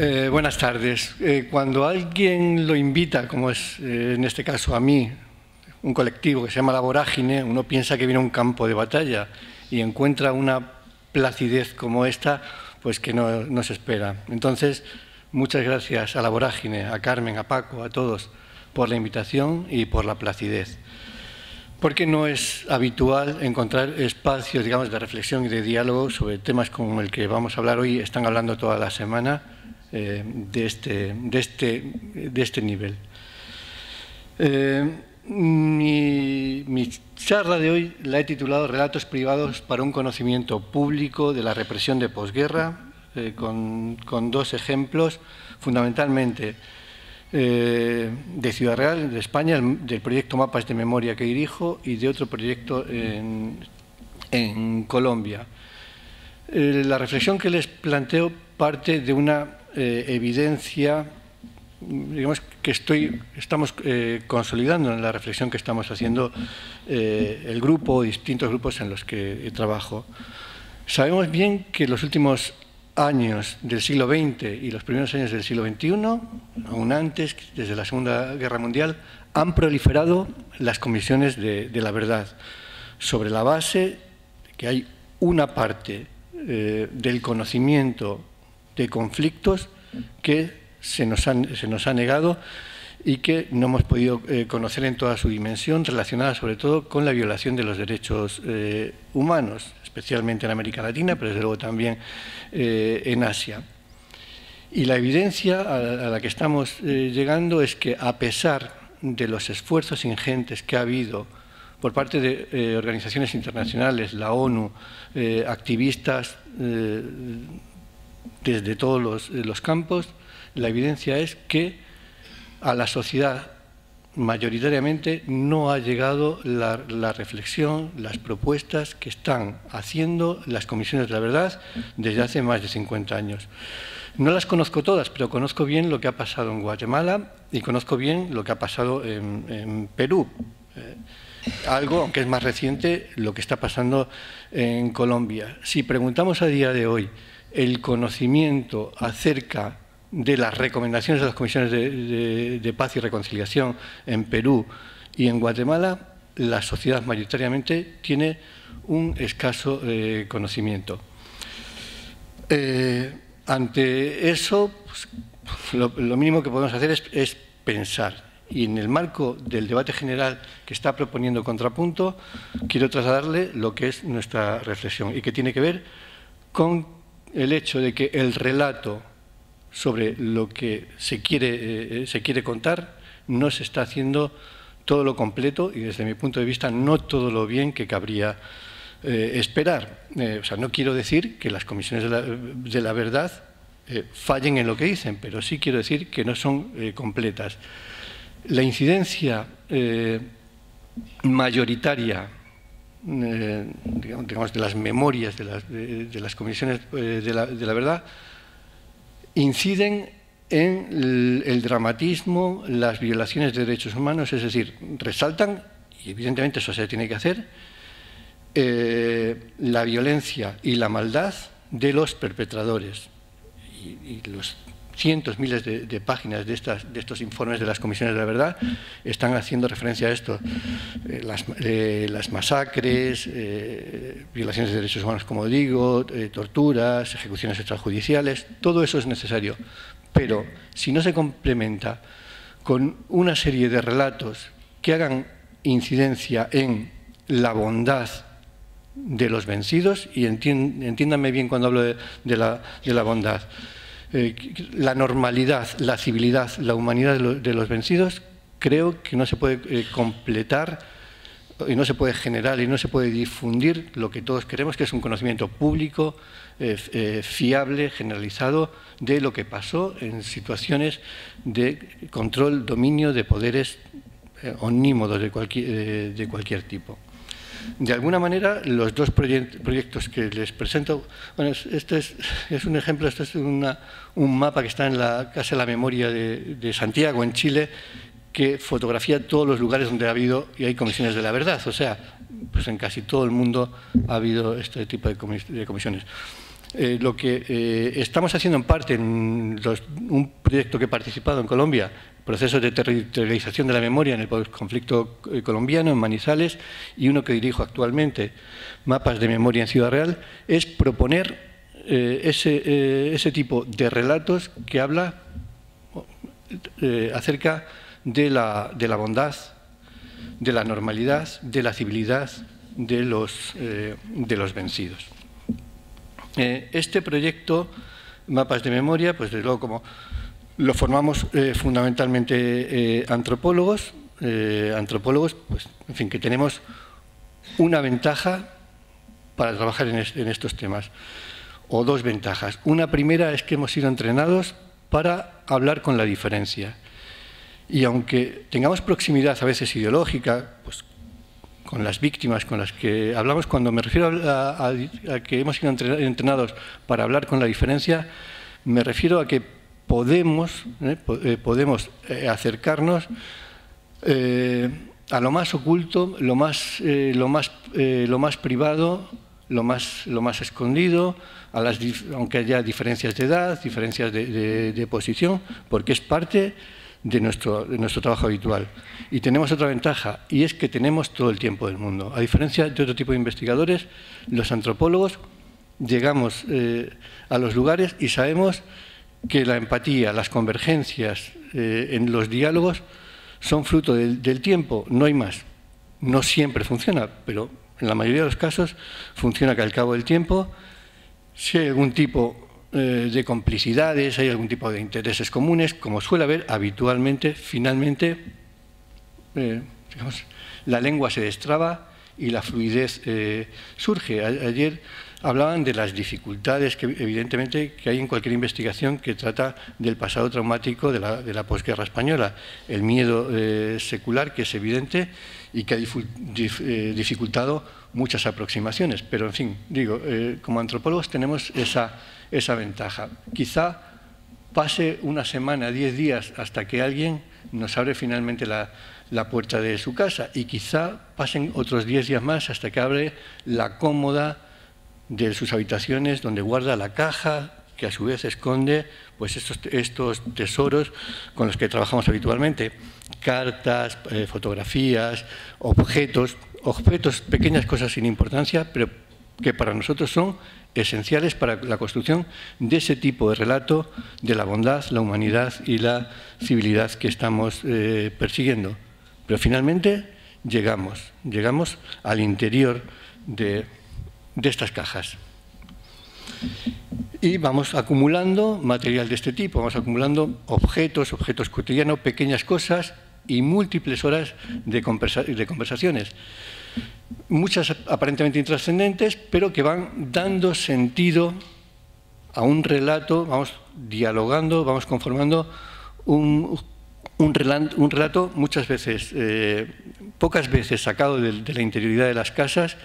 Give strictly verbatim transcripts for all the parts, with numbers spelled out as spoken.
Eh, buenas tardes. Eh, cuando alguien lo invita, como es eh, en este caso a mí, un colectivo que se llama La Vorágine, uno piensa que viene a un campo de batalla y encuentra una placidez como esta, pues que no, no se espera. Entonces, muchas gracias a La Vorágine, a Carmen, a Paco, a todos, por la invitación y por la placidez. Porque no es habitual encontrar espacios, digamos, de reflexión y de diálogo sobre temas como el que vamos a hablar hoy, están hablando toda la semana eh, de, este, de, este, de este nivel. Eh, mi, mi charla de hoy la he titulado Relatos privados para un conocimiento público de la represión de posguerra, eh, con, con dos ejemplos fundamentalmente. Eh, de Ciudad Real, de España, del proyecto Mapas de Memoria que dirijo y de otro proyecto en, en Colombia. Eh, la reflexión que les planteo parte de una eh, evidencia, digamos, que estoy, estamos eh, consolidando en la reflexión que estamos haciendo eh, el grupo, distintos grupos en los que trabajo. Sabemos bien que los últimos años del siglo veinte y los primeros años del siglo veintiuno, aún antes, desde la Segunda Guerra Mundial, han proliferado las comisiones de, de la verdad, sobre la base de que hay una parte eh, del conocimiento de conflictos que se nos, han, se nos ha negado y que no hemos podido eh, conocer en toda su dimensión, relacionada sobre todo con la violación de los derechos eh, humanos, especialmente en América Latina, pero desde luego también eh, en Asia. Y la evidencia a, a la que estamos eh, llegando es que, a pesar de los esfuerzos ingentes que ha habido por parte de eh, organizaciones internacionales, la ONU, eh, activistas eh, desde todos los, los campos, la evidencia es que a la sociedad mayoritariamente no ha llegado la, la reflexión, las propuestas que están haciendo las comisiones de la verdad desde hace más de cincuenta años. No las conozco todas, pero conozco bien lo que ha pasado en Guatemala y conozco bien lo que ha pasado en, en Perú. Eh, algo, aunque es más reciente, lo que está pasando en Colombia. Si preguntamos a día de hoy el conocimiento acerca de las recomendaciones de las comisiones de, de, de paz y reconciliación en Perú y en Guatemala, la sociedad mayoritariamente tiene un escaso eh, conocimiento. Eh, ante eso, pues, lo, lo mínimo que podemos hacer es, es pensar. Y en el marco del debate general que está proponiendo Contrapunto, quiero trasladarle lo que es nuestra reflexión y que tiene que ver con el hecho de que el relato sobre lo que se quiere, eh, se quiere contar, no se está haciendo todo lo completo y desde mi punto de vista no todo lo bien que cabría eh, esperar. Eh, o sea, no quiero decir que las comisiones de la, de la verdad eh, fallen en lo que dicen, pero sí quiero decir que no son eh, completas. La incidencia eh, mayoritaria eh, digamos, de las memorias de las, de, de las comisiones eh, de, la, de la verdad inciden en el, el dramatismo, las violaciones de derechos humanos, es decir, resaltan, y evidentemente eso se tiene que hacer, eh, la violencia y la maldad de los perpetradores. Y, y los cientos, miles de, de páginas de, estas, de estos informes de las comisiones de la verdad están haciendo referencia a esto. Eh, las, eh, las masacres, eh, violaciones de derechos humanos, como digo, eh, torturas, ejecuciones extrajudiciales, todo eso es necesario. Pero si no se complementa con una serie de relatos que hagan incidencia en la bondad de los vencidos, y entiéndanme bien cuando hablo de, de, la, de la bondad, Eh, la normalidad, la civilidad, la humanidad de los, de los vencidos, creo que no se puede eh, completar y no se puede generar y no se puede difundir lo que todos queremos, que es un conocimiento público, eh, eh, fiable, generalizado, de lo que pasó en situaciones de control, dominio de poderes eh, omnímodos de cualquier, eh, de cualquier tipo. De alguna manera, los dos proyectos que les presento, bueno, este es, es un ejemplo, este es una, un mapa que está en la Casa de la Memoria de, de Santiago, en Chile, que fotografía todos los lugares donde ha habido y hay comisiones de la verdad. O sea, pues en casi todo el mundo ha habido este tipo de comisiones. Eh, lo que eh, estamos haciendo en parte en los, un proyecto que he participado en Colombia, Procesos de territorialización de la memoria en el postconflicto colombiano, en Manizales, y uno que dirijo actualmente, Mapas de Memoria en Ciudad Real, es proponer eh, ese, eh, ese tipo de relatos que habla eh, acerca de la, de la bondad, de la normalidad, de la civilidad de los, eh, de los vencidos. Eh, este proyecto, Mapas de Memoria, pues desde luego como lo formamos eh, fundamentalmente eh, antropólogos, eh, antropólogos, pues en fin, que tenemos una ventaja para trabajar en, es, en estos temas, o dos ventajas. Una primera es que hemos sido entrenados para hablar con la diferencia. Y aunque tengamos proximidad a veces ideológica, pues con las víctimas con las que hablamos, cuando me refiero a, a, a que hemos sido entrenados para hablar con la diferencia, me refiero a que podemos, eh, podemos acercarnos eh, a lo más oculto, lo más, eh, lo más, eh, lo más privado, lo más, lo más escondido, a las, aunque haya diferencias de edad, diferencias de, de, de posición, porque es parte de nuestro, de nuestro trabajo habitual. Y tenemos otra ventaja, y es que tenemos todo el tiempo del mundo. A diferencia de otro tipo de investigadores, los antropólogos llegamos eh, a los lugares y sabemos que la empatía, las convergencias eh, en los diálogos son fruto del, del tiempo, no hay más. No siempre funciona, pero en la mayoría de los casos funciona que al cabo del tiempo, si hay algún tipo de complicidades, hay algún tipo de intereses comunes, como suele haber habitualmente, finalmente eh, digamos, la lengua se destraba y la fluidez eh, surge. A ayer hablaban de las dificultades que evidentemente que hay en cualquier investigación que trata del pasado traumático de la, de la posguerra española, el miedo eh, secular que es evidente y que ha dif eh, dificultado muchas aproximaciones, pero en fin, digo, eh, como antropólogos tenemos esa esa ventaja. Quizá pase una semana, diez días, hasta que alguien nos abre finalmente la, la puerta de su casa, y quizá pasen otros diez días más hasta que abre la cómoda de sus habitaciones donde guarda la caja que a su vez esconde pues estos, estos tesoros con los que trabajamos habitualmente, cartas, eh, fotografías, objetos, objetos, pequeñas cosas sin importancia, pero que para nosotros son esenciales para la construcción de ese tipo de relato de la bondad, la humanidad y la civilidad que estamos eh, persiguiendo. Pero finalmente llegamos, llegamos al interior de, de estas cajas. Y vamos acumulando material de este tipo, vamos acumulando objetos, objetos cotidianos, pequeñas cosas y múltiples horas de, conversa de conversaciones. Muchas aparentemente intrascendentes, pero que van dando sentido a un relato, vamos dialogando, vamos conformando un, un, relato, un relato muchas veces, eh, pocas veces sacado de, de la interioridad de las casas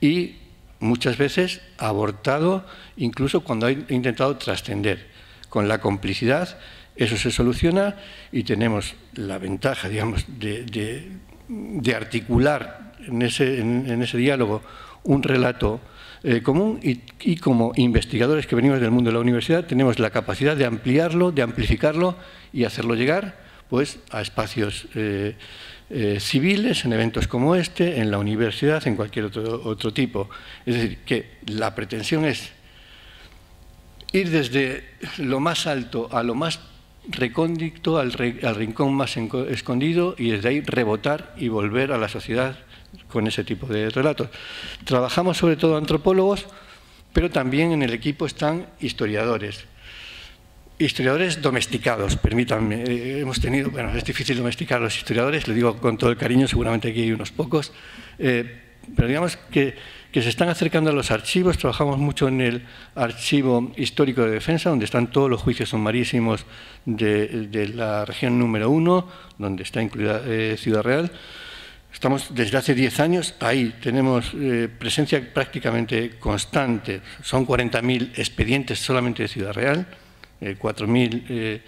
y muchas veces abortado, incluso cuando ha intentado trascender. Con la complicidad eso se soluciona y tenemos la ventaja, digamos, de, de, de articular En ese, en, en ese diálogo un relato eh, común y, y como investigadores que venimos del mundo de la universidad tenemos la capacidad de ampliarlo, de amplificarlo y hacerlo llegar pues a espacios eh, eh, civiles, en eventos como este, en la universidad, en cualquier otro, otro tipo. Es decir, que la pretensión es ir desde lo más alto a lo más recóndito, al, re, al rincón más escondido y desde ahí rebotar y volver a la sociedad con ese tipo de relatos. Trabajamos sobre todo antropólogos, pero también en el equipo están historiadores. Historiadores domesticados, permítanme. Eh, hemos tenido, bueno, es difícil domesticar a los historiadores, lo digo con todo el cariño, seguramente aquí hay unos pocos, eh, pero digamos que, que se están acercando a los archivos. Trabajamos mucho en el Archivo Histórico de Defensa, donde están todos los juicios sumarísimos de, de la región número uno, donde está incluida eh, Ciudad Real. Estamos desde hace diez años ahí, tenemos eh, presencia prácticamente constante. Son cuarenta mil expedientes solamente de Ciudad Real, eh, cuatro mil eh,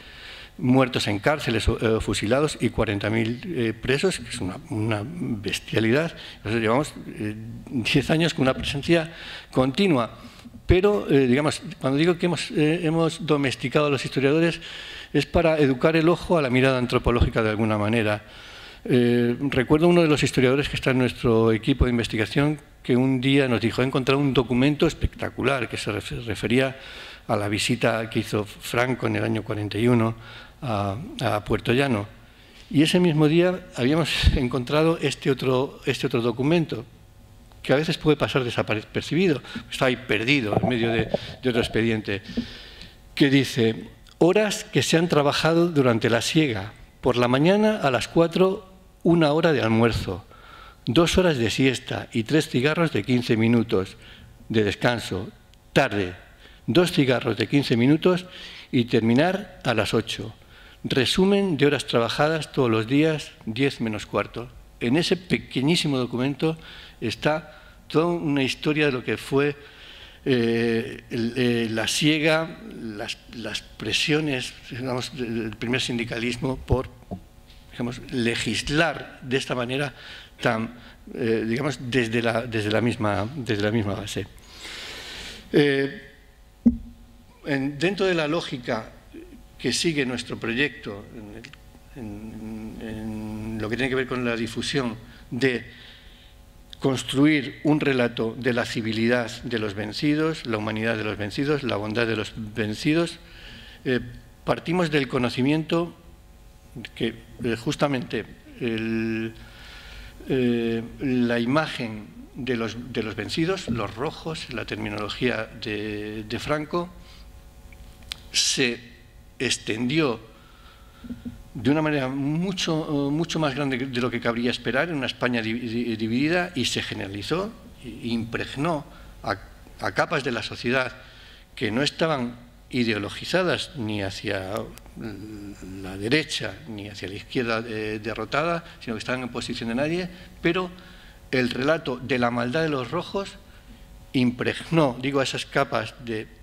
muertos en cárceles o eh, fusilados y cuarenta mil eh, presos, que es una, una bestialidad. Entonces, llevamos eh, diez años con una presencia continua, Pero, eh, digamos, cuando digo que hemos, eh, hemos domesticado a los historiadores, es para educar el ojo a la mirada antropológica de alguna manera. Eh, recuerdo uno de los historiadores que está en nuestro equipo de investigación, que un día nos dijo: he encontrado un documento espectacular que se refería a la visita que hizo Franco en el año cuarenta y uno a, a Puertollano. Y ese mismo día habíamos encontrado este otro, este otro documento, que a veces puede pasar desapercibido, está ahí perdido en medio de, de otro expediente, que dice: horas que se han trabajado durante la siega, por la mañana a las cuatro, una hora de almuerzo, dos horas de siesta y tres cigarros de quince minutos de descanso, tarde, dos cigarros de quince minutos y terminar a las ocho. Resumen de horas trabajadas todos los días, diez menos cuarto. En ese pequeñísimo documento está toda una historia de lo que fue eh, el, eh, la siega, las, las presiones, digamos, del primer sindicalismo por, digamos, legislar de esta manera tan, eh, digamos, desde la, desde la misma, desde la misma base. Eh, en, dentro de la lógica que sigue nuestro proyecto, en, en, en lo que tiene que ver con la difusión de construir un relato de la civilidad de los vencidos, la humanidad de los vencidos, la bondad de los vencidos, eh, partimos del conocimiento que eh, justamente el, eh, la imagen de los, de los vencidos, los rojos, la terminología de, de Franco, se extendió de una manera mucho, mucho más grande de lo que cabría esperar en una España dividida, y se generalizó e impregnó a, a capas de la sociedad que no estaban ideologizadas ni hacia la derecha ni hacia la izquierda eh, derrotada, sino que estaban en posición de nadie, pero el relato de la maldad de los rojos impregnó, digo, a esas capas de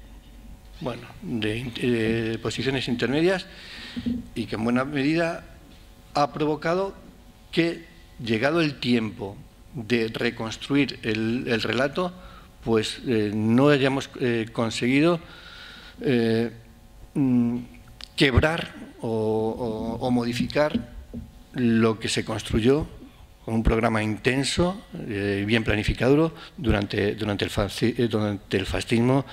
bueno, de, de posiciones intermedias, y que en buena medida ha provocado que, llegado el tiempo de reconstruir el, el relato, pues eh, no hayamos eh, conseguido eh, quebrar o, o, o modificar lo que se construyó con un programa intenso y eh, bien planificado durante, durante, el fascismo, durante el fascismo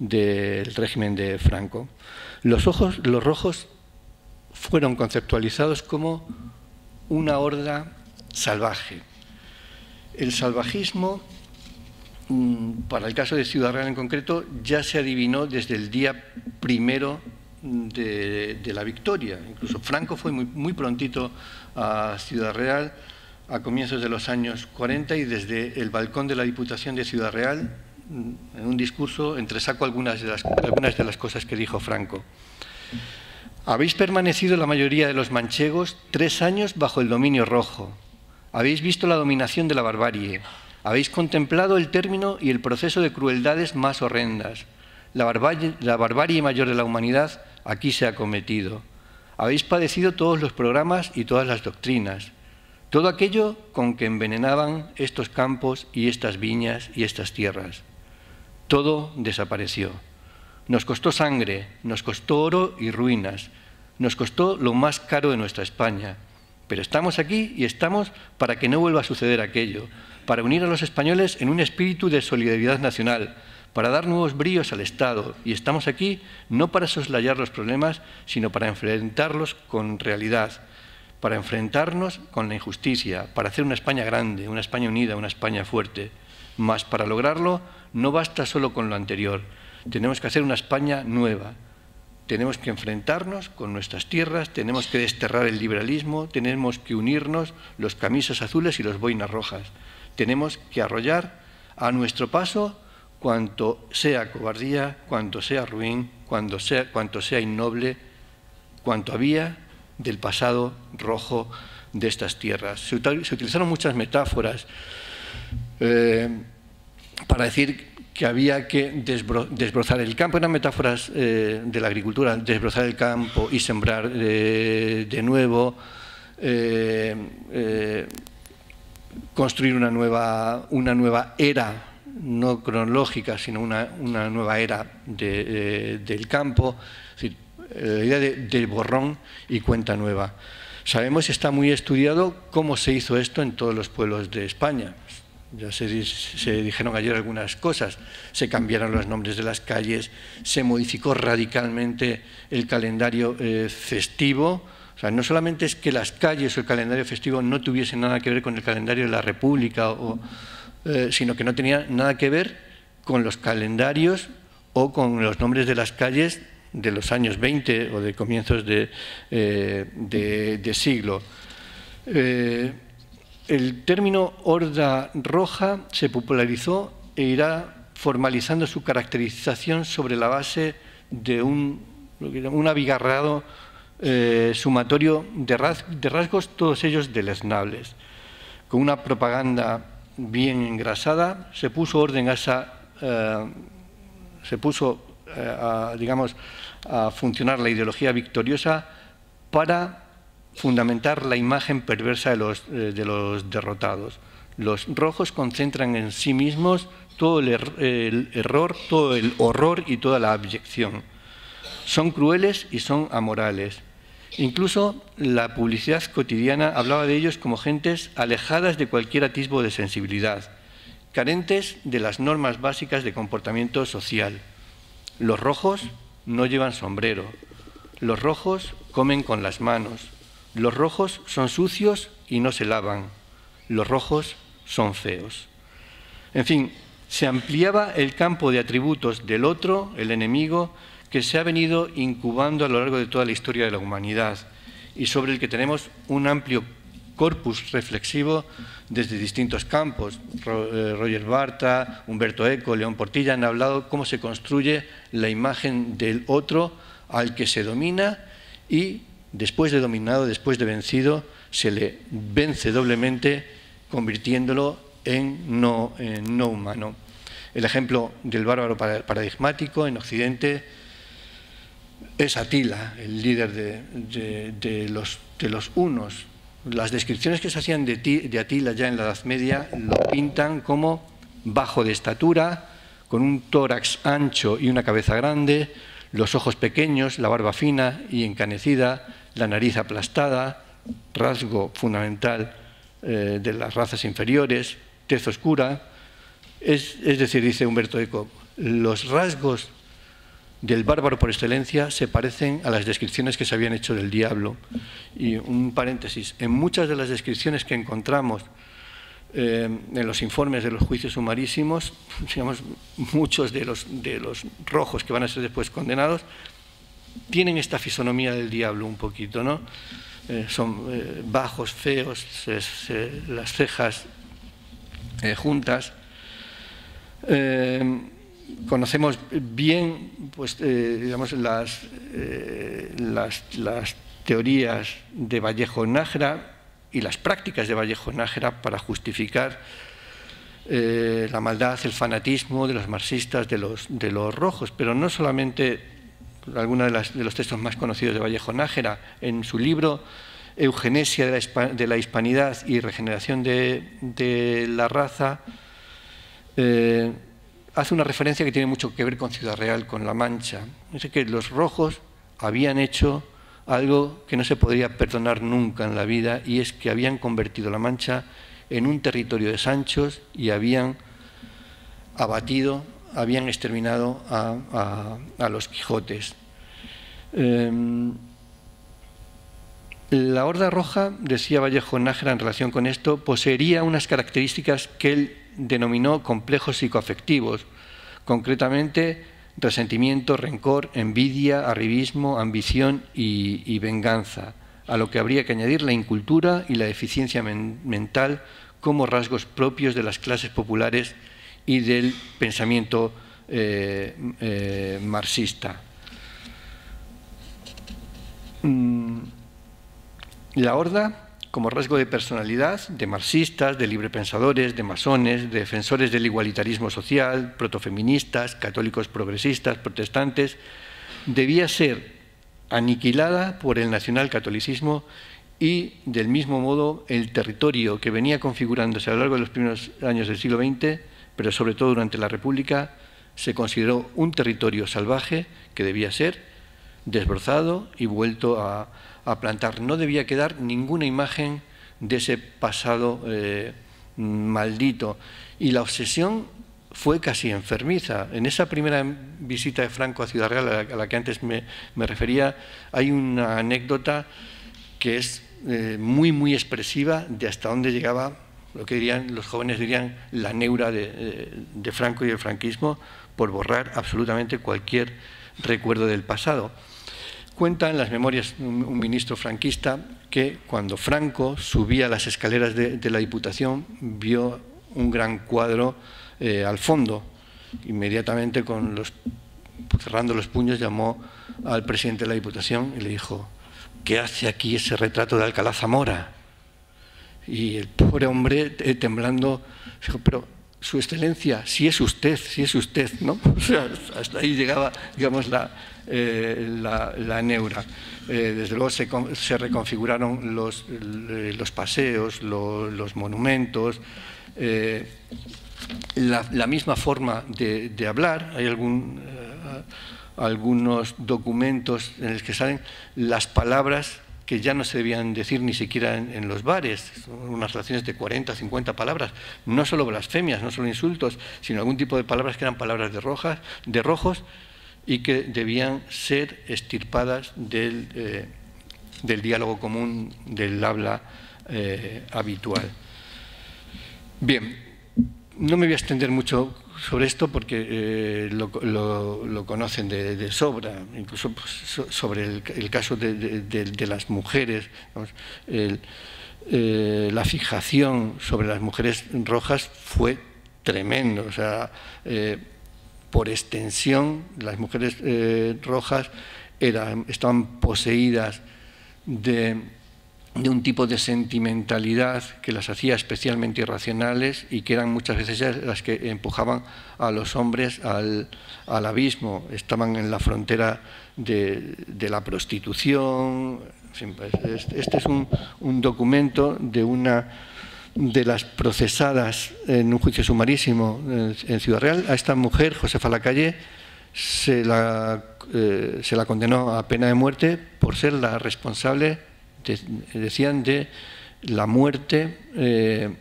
del régimen de Franco. Los, ojos, los rojos fueron conceptualizados como una horda salvaje. El salvajismo, para el caso de Ciudad Real en concreto, ya se adivinó desde el día primero de, de la victoria. Incluso Franco fue muy, muy prontito a Ciudad Real a comienzos de los años cuarenta, y desde el balcón de la Diputación de Ciudad Real, en un discurso, entresaco algunas de, las, algunas de las cosas que dijo Franco. Habéis permanecido la mayoría de los manchegos tres años bajo el dominio rojo. Habéis visto la dominación de la barbarie. Habéis contemplado el término y el proceso de crueldades más horrendas. La barbarie, la barbarie mayor de la humanidad aquí se ha cometido. Habéis padecido todos los programas y todas las doctrinas. Todo aquello con que envenenaban estos campos y estas viñas y estas tierras. Todo desapareció. Nos costó sangre, nos costó oro y ruinas, nos costó lo más caro de nuestra España. Pero estamos aquí y estamos para que no vuelva a suceder aquello, para unir a los españoles en un espíritu de solidaridad nacional, para dar nuevos bríos al Estado. Y estamos aquí no para soslayar los problemas, sino para enfrentarlos con realidad, para enfrentarnos con la injusticia, para hacer una España grande, una España unida, una España fuerte. Mas para lograrlo no basta solo con lo anterior. Tenemos que hacer una España nueva. Tenemos que enfrentarnos con nuestras tierras, tenemos que desterrar el liberalismo, tenemos que unirnos los camisas azules y los boinas rojas. Tenemos que arrollar a nuestro paso cuanto sea cobardía, cuanto sea ruin, cuanto sea, cuanto sea innoble, cuanto había del pasado rojo de estas tierras. Se, se utilizaron muchas metáforas eh, para decir que había que desbro, desbrozar el campo, eran metáforas eh, de la agricultura, desbrozar el campo y sembrar de, de nuevo, eh, eh, construir una nueva, una nueva era no cronológica, sino una, una nueva era de, eh, del campo, es decir, la idea de, de borrón y cuenta nueva. Sabemos, está muy estudiado cómo se hizo esto en todos los pueblos de España. Ya se, se dijeron ayer algunas cosas, se cambiaron los nombres de las calles, se modificó radicalmente el calendario eh, festivo. O sea, no solamente es que las calles o el calendario festivo no tuviesen nada que ver con el calendario de la República, o, eh, sino que no tenía nada que ver con los calendarios o con los nombres de las calles de los años veinte o de comienzos de, eh, de, de siglo. Eh, El término horda roja se popularizó e irá formalizando su caracterización sobre la base de un, un abigarrado eh, sumatorio de, ras, de rasgos, todos ellos deleznables. Con una propaganda bien engrasada se puso orden a esa, eh, se puso eh, a, digamos, a funcionar la ideología victoriosa para fundamentar la imagen perversa de los, eh, de los derrotados. Los rojos concentran en sí mismos todo el, er el error, todo el horror y toda la abyección. Son crueles y son amorales. Incluso la publicidad cotidiana hablaba de ellos como gentes alejadas de cualquier atisbo de sensibilidad, carentes de las normas básicas de comportamiento social. Los rojos no llevan sombrero. Los rojos comen con las manos. Los rojos son sucios y no se lavan. Los rojos son feos. En fin, se ampliaba el campo de atributos del otro, el enemigo, que se ha venido incubando a lo largo de toda la historia de la humanidad y sobre el que tenemos un amplio corpus reflexivo desde distintos campos. Roger Bartha, Humberto Eco, León Portilla han hablado cómo se construye la imagen del otro al que se domina y después de dominado, después de vencido, se le vence doblemente, convirtiéndolo en no, en no humano. El ejemplo del bárbaro paradigmático en Occidente es Atila, el líder de, de, de, los, de los hunos. Las descripciones que se hacían de, de Atila ya en la Edad Media lo pintan como bajo de estatura, con un tórax ancho y una cabeza grande, los ojos pequeños, la barba fina y encanecida, la nariz aplastada, rasgo fundamental eh, de las razas inferiores, tez oscura. Es, es decir, dice Humberto Eco, los rasgos del bárbaro por excelencia se parecen a las descripciones que se habían hecho del diablo. Y un paréntesis, en muchas de las descripciones que encontramos Eh, en los informes de los juicios sumarísimos, digamos, muchos de los, de los rojos que van a ser después condenados tienen esta fisonomía del diablo un poquito, ¿no? Eh, son eh, bajos, feos, se, se, las cejas eh, juntas. Eh, conocemos bien, pues, eh, digamos, las, eh, las, las teorías de Vallejo Nájera y las prácticas de Vallejo Nájera para justificar eh, la maldad, el fanatismo de los marxistas, de los, de los rojos. Pero no solamente algunos de, de los textos más conocidos de Vallejo Nájera. En su libro Eugenesia de la, de la Hispanidad y Regeneración de, de la Raza, eh, hace una referencia que tiene mucho que ver con Ciudad Real, con La Mancha. Dice que los rojos habían hecho algo que no se podría perdonar nunca en la vida, y es que habían convertido La Mancha en un territorio de Sanchos y habían abatido, habían exterminado a, a, a los Quijotes. Eh, la Horda Roja, decía Vallejo Nájera en relación con esto, poseería unas características que él denominó complejos psicoafectivos, concretamente resentimiento, rencor, envidia, arribismo, ambición y, y venganza, a lo que habría que añadir la incultura y la deficiencia men mental como rasgos propios de las clases populares y del pensamiento eh, eh, marxista. La horda, como rasgo de personalidad de marxistas, de librepensadores, de masones, de defensores del igualitarismo social, protofeministas, católicos progresistas, protestantes, debía ser aniquilada por el nacionalcatolicismo y, del mismo modo, el territorio que venía configurándose a lo largo de los primeros años del siglo veinte pero sobre todo durante la República, se consideró un territorio salvaje que debía ser desbrozado y vuelto a, a plantar. No debía quedar ninguna imagen de ese pasado eh, maldito. Y la obsesión fue casi enfermiza. En esa primera visita de Franco a Ciudad Real, a la, a la que antes me, me refería, hay una anécdota que es eh, muy, muy expresiva de hasta dónde llegaba, lo que dirían los jóvenes dirían, la neura de, de Franco y del franquismo por borrar absolutamente cualquier recuerdo del pasado. Cuentan las memorias un, un ministro franquista que cuando Franco subía las escaleras de, de la Diputación vio un gran cuadro eh, al fondo. Inmediatamente, con los, cerrando los puños, llamó al presidente de la Diputación y le dijo: ¿qué hace aquí ese retrato de Alcalá Zamora? Y el pobre hombre, eh, temblando, dijo: pero Su Excelencia, si es usted, si es usted, ¿no? O sea, hasta ahí llegaba, digamos, la, eh, la, la neura. Eh, desde luego se, se reconfiguraron los, los paseos, los, los monumentos, eh, la, la misma forma de, de hablar. Hay algún, eh, algunos documentos en los que salen las palabras que ya no se debían decir ni siquiera en, en los bares, son unas relaciones de cuarenta, cincuenta palabras, no solo blasfemias, no solo insultos, sino algún tipo de palabras que eran palabras de, rojas, de rojos y que debían ser extirpadas del, eh, del diálogo común, del habla eh, habitual. Bien, no me voy a extender mucho sobre esto porque eh, lo, lo, lo conocen de, de sobra, incluso pues, so, sobre el, el caso de, de, de, de las mujeres, digamos, el, eh, la fijación sobre las mujeres rojas fue tremendo, o sea, eh, por extensión las mujeres eh, rojas eran, estaban poseídas de... de un tipo de sentimentalidad que las hacía especialmente irracionales y que eran muchas veces las que empujaban a los hombres al, al abismo. Estaban en la frontera de, de la prostitución. Este es un, un documento de una de las procesadas en un juicio sumarísimo en Ciudad Real. A esta mujer, Josefa Lacalle, se la, eh, se la condenó a pena de muerte por ser la responsable, decían, de la muerte eh,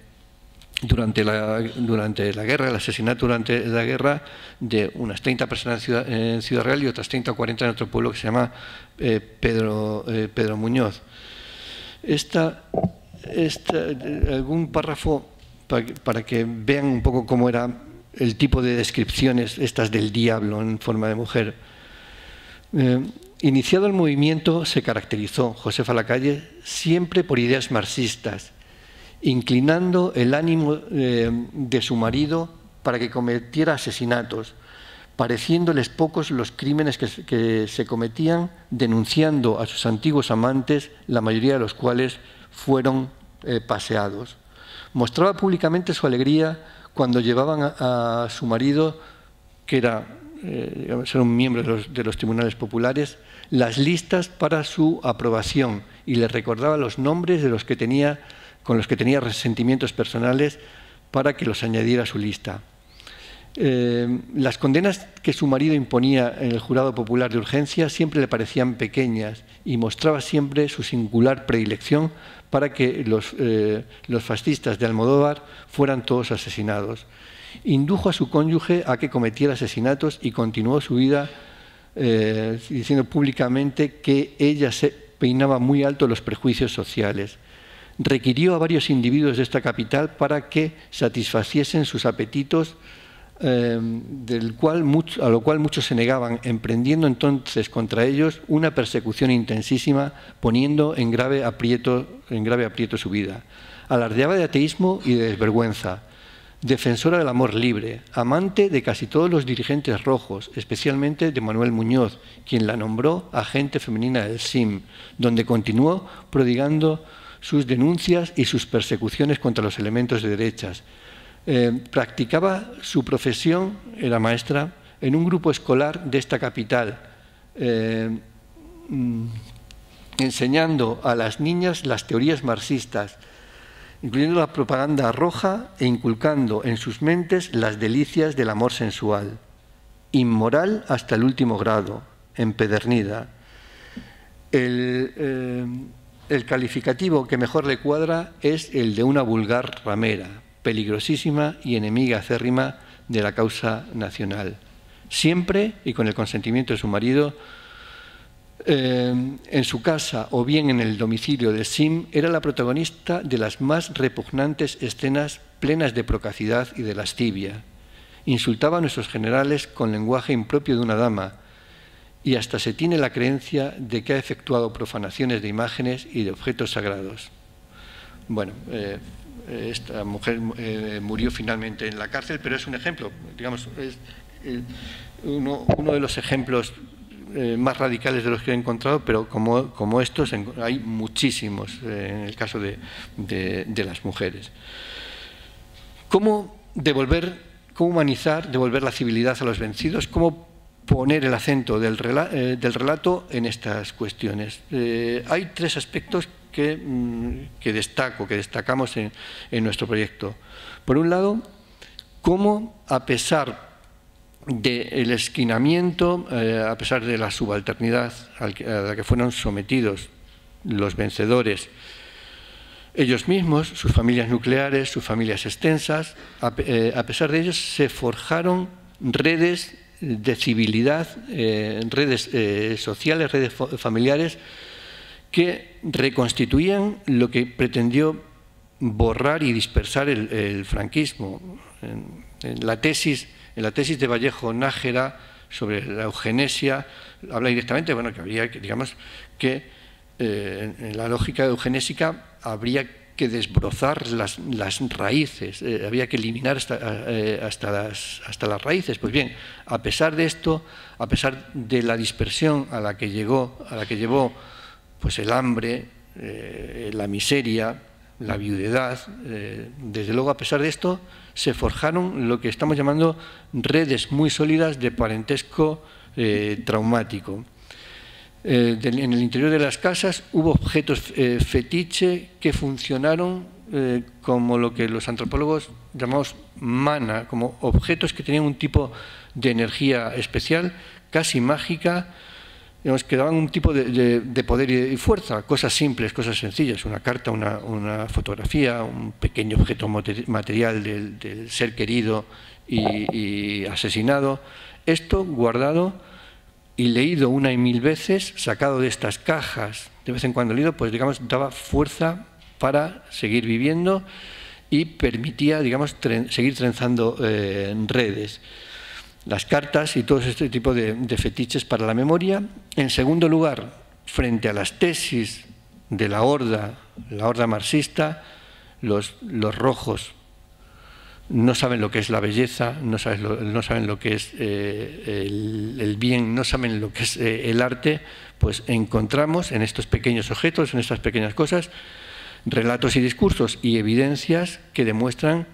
durante, la, durante la guerra, el asesinato durante la guerra de unas treinta personas en Ciudad, en Ciudad Real y otras treinta o cuarenta en otro pueblo que se llama eh, Pedro, eh, Pedro Muñoz. Esta, esta, algún párrafo para que, para que vean un poco cómo era el tipo de descripciones estas del diablo en forma de mujer. Eh, Iniciado el movimiento, se caracterizó Josefa Lacalle siempre por ideas marxistas, inclinando el ánimo eh, de su marido para que cometiera asesinatos, pareciéndoles pocos los crímenes que, que se cometían, denunciando a sus antiguos amantes, la mayoría de los cuales fueron eh, paseados. Mostraba públicamente su alegría cuando llevaban a, a su marido, que era... Eh, ser un miembro de los, de los tribunales populares, las listas para su aprobación y les recordaba los nombres de los que tenía, con los que tenía resentimientos personales para que los añadiera a su lista. Eh, las condenas que su marido imponía en el jurado popular de urgencia siempre le parecían pequeñas y mostraba siempre su singular predilección para que los, eh, los fascistas de Almodóvar fueran todos asesinados. Indujo a su cónyuge a que cometiera asesinatos y continuó su vida eh, diciendo públicamente que ella se peinaba muy alto los prejuicios sociales. Requirió a varios individuos de esta capital para que satisfaciesen sus apetitos, eh, del cual mucho, a lo cual muchos se negaban, emprendiendo entonces contra ellos una persecución intensísima, poniendo en grave aprieto, en grave aprieto su vida. Alardeaba de ateísmo y de desvergüenza. Defensora del amor libre, amante de casi todos los dirigentes rojos, especialmente de Manuel Muñoz, quien la nombró agente femenina del S I M, donde continuó prodigando sus denuncias y sus persecuciones contra los elementos de derechas. Eh, practicaba su profesión, era maestra, en un grupo escolar de esta capital, eh, enseñando a las niñas las teorías marxistas. incluyendo la propaganda roja e inculcando en sus mentes las delicias del amor sensual, inmoral hasta el último grado, empedernida. El, eh, el calificativo que mejor le cuadra es el de una vulgar ramera, peligrosísima y enemiga acérrima de la causa nacional. Siempre, y con el consentimiento de su marido, eh, en su casa o bien en el domicilio de SIM, era la protagonista de las más repugnantes escenas plenas de procacidad y de lascivia. Insultaba a nuestros generales con lenguaje impropio de una dama, y hasta se tiene la creencia de que ha efectuado profanaciones de imágenes y de objetos sagrados. Bueno, eh, esta mujer eh, murió finalmente en la cárcel, pero es un ejemplo, digamos, es eh, uno, uno de los ejemplos eh, más radicales de los que he encontrado, pero como, como estos hay muchísimos eh, en el caso de, de, de las mujeres. ¿Cómo devolver, cómo humanizar, devolver la civilidad a los vencidos? ¿Cómo poner el acento del relato, eh, del relato en estas cuestiones? Eh, hay tres aspectos que, que destaco, que destacamos en, en nuestro proyecto. Por un lado, cómo, a pesar del esquinamiento, eh, a pesar de la subalternidad a la que fueron sometidos los vencedores, ellos mismos, sus familias nucleares, sus familias extensas, a, eh, a pesar de ellos se forjaron redes de civilidad, eh, redes eh, sociales, redes familiares, que reconstituían lo que pretendió borrar y dispersar el, el franquismo. En, en, la tesis, en la tesis de Vallejo Nájera sobre la eugenesia, habla directamente, bueno, que habría, digamos, que eh, en la lógica eugenésica habría que que desbrozar las, las raíces, eh, había que eliminar hasta, eh, hasta, las, hasta las raíces. Pues bien, a pesar de esto, a pesar de la dispersión a la que llegó, a la que llevó pues el hambre, eh, la miseria, la viudedad, eh, desde luego a pesar de esto se forjaron lo que estamos llamando redes muy sólidas de parentesco eh, traumático. Eh, de, en el interior de las casas hubo objetos eh, fetiche que funcionaron eh, como lo que los antropólogos llamamos mana, como objetos que tenían un tipo de energía especial, casi mágica, digamos, que daban un tipo de, de, de poder y de fuerza, cosas simples, cosas sencillas, una carta, una, una fotografía, un pequeño objeto material del, del ser querido y, y asesinado. Esto guardado y leído una y mil veces, sacado de estas cajas, de vez en cuando leído, pues digamos daba fuerza para seguir viviendo y permitía, digamos, tren, seguir trenzando eh, redes. Las cartas y todo este tipo de, de fetiches para la memoria. En segundo lugar, frente a las tesis de la horda, la horda marxista, los, los rojos no saben lo que es la belleza, no saben lo, no saben lo que es eh, el, el bien, no saben lo que es eh, el arte, pues encontramos en estos pequeños objetos, en estas pequeñas cosas, relatos y discursos y evidencias que demuestran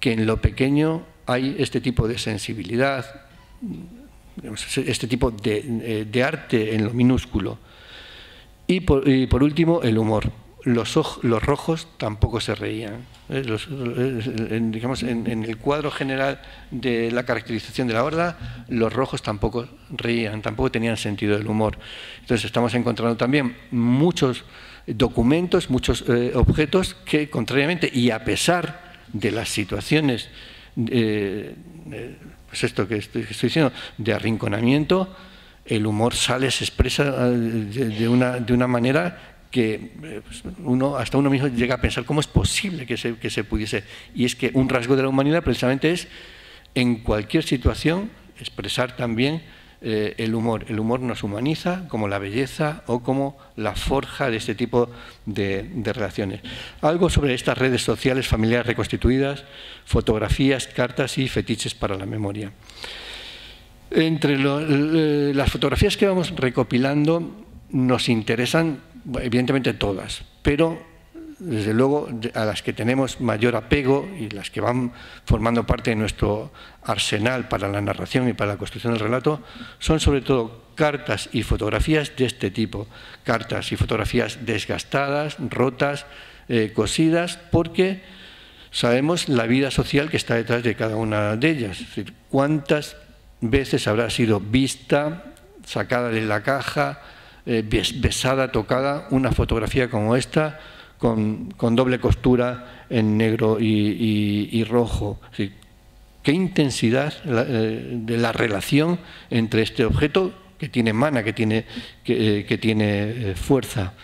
que en lo pequeño hay este tipo de sensibilidad, este tipo de, de arte en lo minúsculo. Y por, y por último, el humor. Los, ojos, los rojos tampoco se reían. Eh, los, en, digamos, en, en el cuadro general de la caracterización de la horda, los rojos tampoco reían, tampoco tenían sentido del humor. Entonces estamos encontrando también muchos documentos, muchos eh, objetos que, contrariamente, y a pesar de las situaciones, eh, eh, pues esto que estoy, que estoy diciendo, de arrinconamiento, el humor sale, se expresa de, de, una, de una manera que uno, hasta uno mismo llega a pensar cómo es posible que se, que se pudiese. Y es que un rasgo de la humanidad precisamente es, en cualquier situación, expresar también eh, el humor. El humor nos humaniza como la belleza o como la forja de este tipo de, de relaciones. Algo sobre estas redes sociales, familiares reconstituidas, fotografías, cartas y fetiches para la memoria. Entre lo, eh, las fotografías que vamos recopilando nos interesan evidentemente todas, pero desde luego a las que tenemos mayor apego y las que van formando parte de nuestro arsenal para la narración y para la construcción del relato son sobre todo cartas y fotografías de este tipo, cartas y fotografías desgastadas, rotas, eh, cosidas, porque sabemos la vida social que está detrás de cada una de ellas. Es decir, cuántas veces habrá sido vista, sacada de la caja, eh, besada, tocada, una fotografía como esta, con, con doble costura en negro y, y, y rojo. Es decir, qué intensidad la, eh, de la relación entre este objeto, que tiene mana, que tiene, que, eh, que tiene eh, fuerza.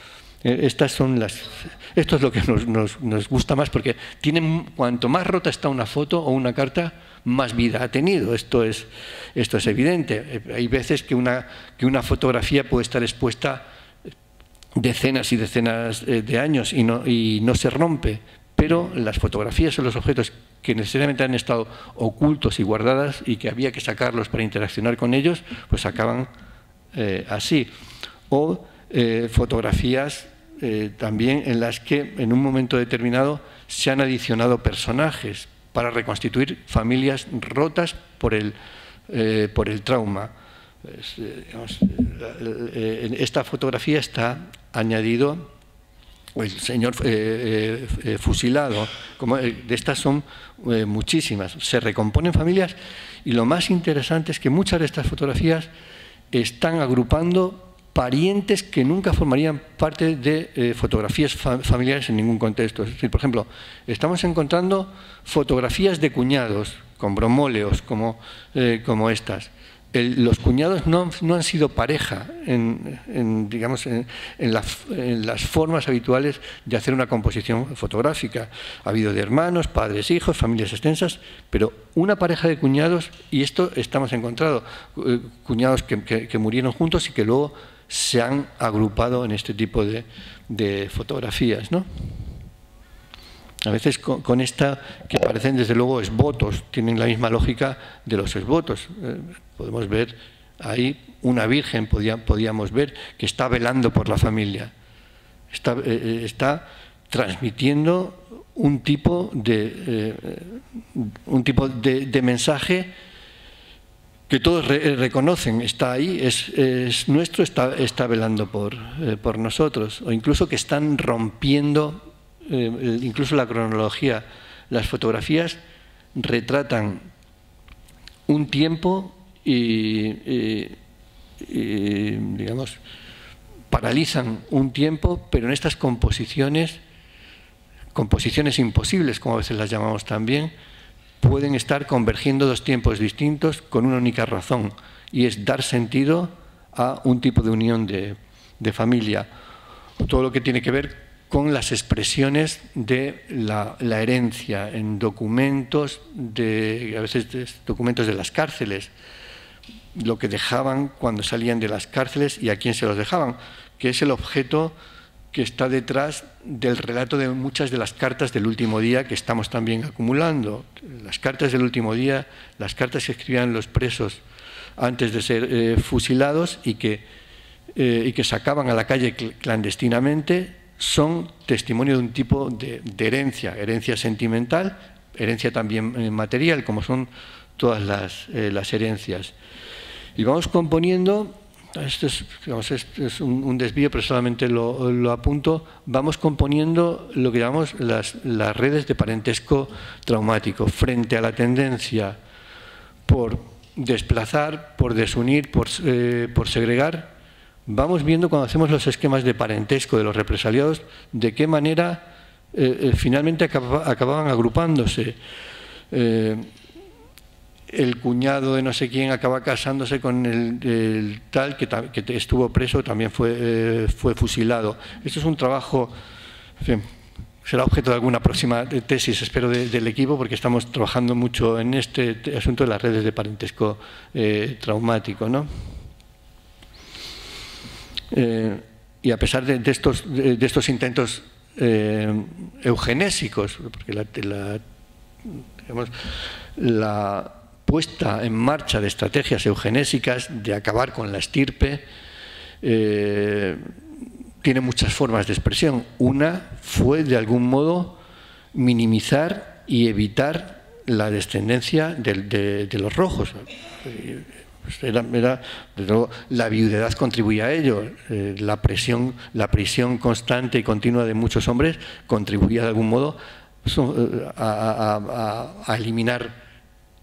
Eh, estas son las, esto es lo que nos, nos, nos gusta más, porque tienen, cuanto más rota está una foto o una carta, más vida ha tenido. Esto es, esto es evidente. Eh, hay veces que una, que una fotografía puede estar expuesta decenas y decenas eh, de años y no, y no se rompe, pero las fotografías o los objetos que necesariamente han estado ocultos y guardadas y que había que sacarlos para interaccionar con ellos, pues acaban eh, así. O eh, fotografías eh, también en las que en un momento determinado se han adicionado personajes para reconstituir familias rotas por el, eh, por el trauma. Pues, eh, digamos, en esta fotografía está añadido el señor eh, eh, fusilado. Como, eh, de estas son eh, muchísimas. Se recomponen familias y lo más interesante es que muchas de estas fotografías están agrupando parientes que nunca formarían parte de eh, fotografías fa familiares en ningún contexto. Es decir, por ejemplo, estamos encontrando fotografías de cuñados con bromóleos como, eh, como estas. El, los cuñados no, no han sido pareja en, en, digamos, en, en, la, en las formas habituales de hacer una composición fotográfica. Ha habido de hermanos, padres, hijos, familias extensas, pero una pareja de cuñados, y esto estamos encontrando, cuñados que, que, que murieron juntos y que luego se han agrupado en este tipo de, de fotografías, ¿no? A veces con, con esta, que parecen desde luego esbotos, tienen la misma lógica de los esbotos. Eh, podemos ver ahí una virgen, podía, podíamos ver, que está velando por la familia. Está, eh, está transmitiendo un tipo de, eh, un tipo de, de mensaje que todos re, reconocen. Está ahí, es, es nuestro, está, está velando por, eh, por nosotros. O incluso que están rompiendo Eh, incluso la cronología. Las fotografías retratan un tiempo y, y, y digamos, paralizan un tiempo, pero en estas composiciones, composiciones imposibles, como a veces las llamamos también, pueden estar convergiendo dos tiempos distintos con una única razón, y es dar sentido a un tipo de unión de, de familia. Todo lo que tiene que ver con las expresiones de la, la herencia en documentos, de, a veces de, documentos de las cárceles, lo que dejaban cuando salían de las cárceles y a quién se los dejaban, que es el objeto que está detrás del relato de muchas de las cartas del último día que estamos también acumulando. Las cartas del último día, las cartas que escribían los presos antes de ser eh, fusilados y que, eh, y que sacaban a la calle clandestinamente, son testimonio de un tipo de, de herencia, herencia sentimental, herencia también material, como son todas las, eh, las herencias. Y vamos componiendo, esto es, digamos, esto es un, un desvío, pero solamente lo, lo apunto, vamos componiendo lo que llamamos las, las redes de parentesco traumático, frente a la tendencia por desplazar, por desunir, por, eh, por segregar. Vamos viendo cuando hacemos los esquemas de parentesco de los represaliados de qué manera eh, finalmente acaba, acababan agrupándose. Eh, el cuñado de no sé quién acaba casándose con el, el tal que, que estuvo preso, también fue, eh, fue fusilado. Esto es un trabajo, en fin, será objeto de alguna próxima tesis, espero, de, del equipo, porque estamos trabajando mucho en este asunto de las redes de parentesco eh, traumático, ¿no? Eh, y a pesar de, de, estos, de, de estos intentos eh, eugenésicos, porque la, la, digamos, la puesta en marcha de estrategias eugenésicas de acabar con la estirpe eh, tiene muchas formas de expresión. Una fue, de algún modo, minimizar y evitar la descendencia de, de, de los rojos. Pues era, era, desde luego, la viudedad contribuía a ello, eh, la presión, la prisión constante y continua de muchos hombres contribuía de algún modo a, a, a eliminar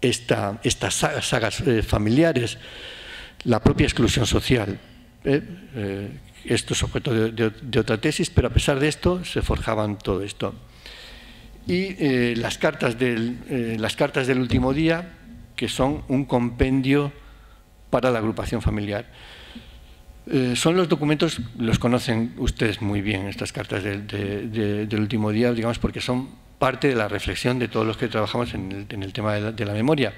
esta, estas sagas, sagas eh, familiares, la propia exclusión social. Eh, eh, esto es objeto de, de, de otra tesis, pero a pesar de esto se forjaban todo esto. Y eh, las, cartas del, eh, las cartas del último día, que son un compendio para la agrupación familiar. Eh, son los documentos, los conocen ustedes muy bien, estas cartas de, de, de, del último día, digamos, porque son parte de la reflexión de todos los que trabajamos en el, en el tema de la, de la memoria.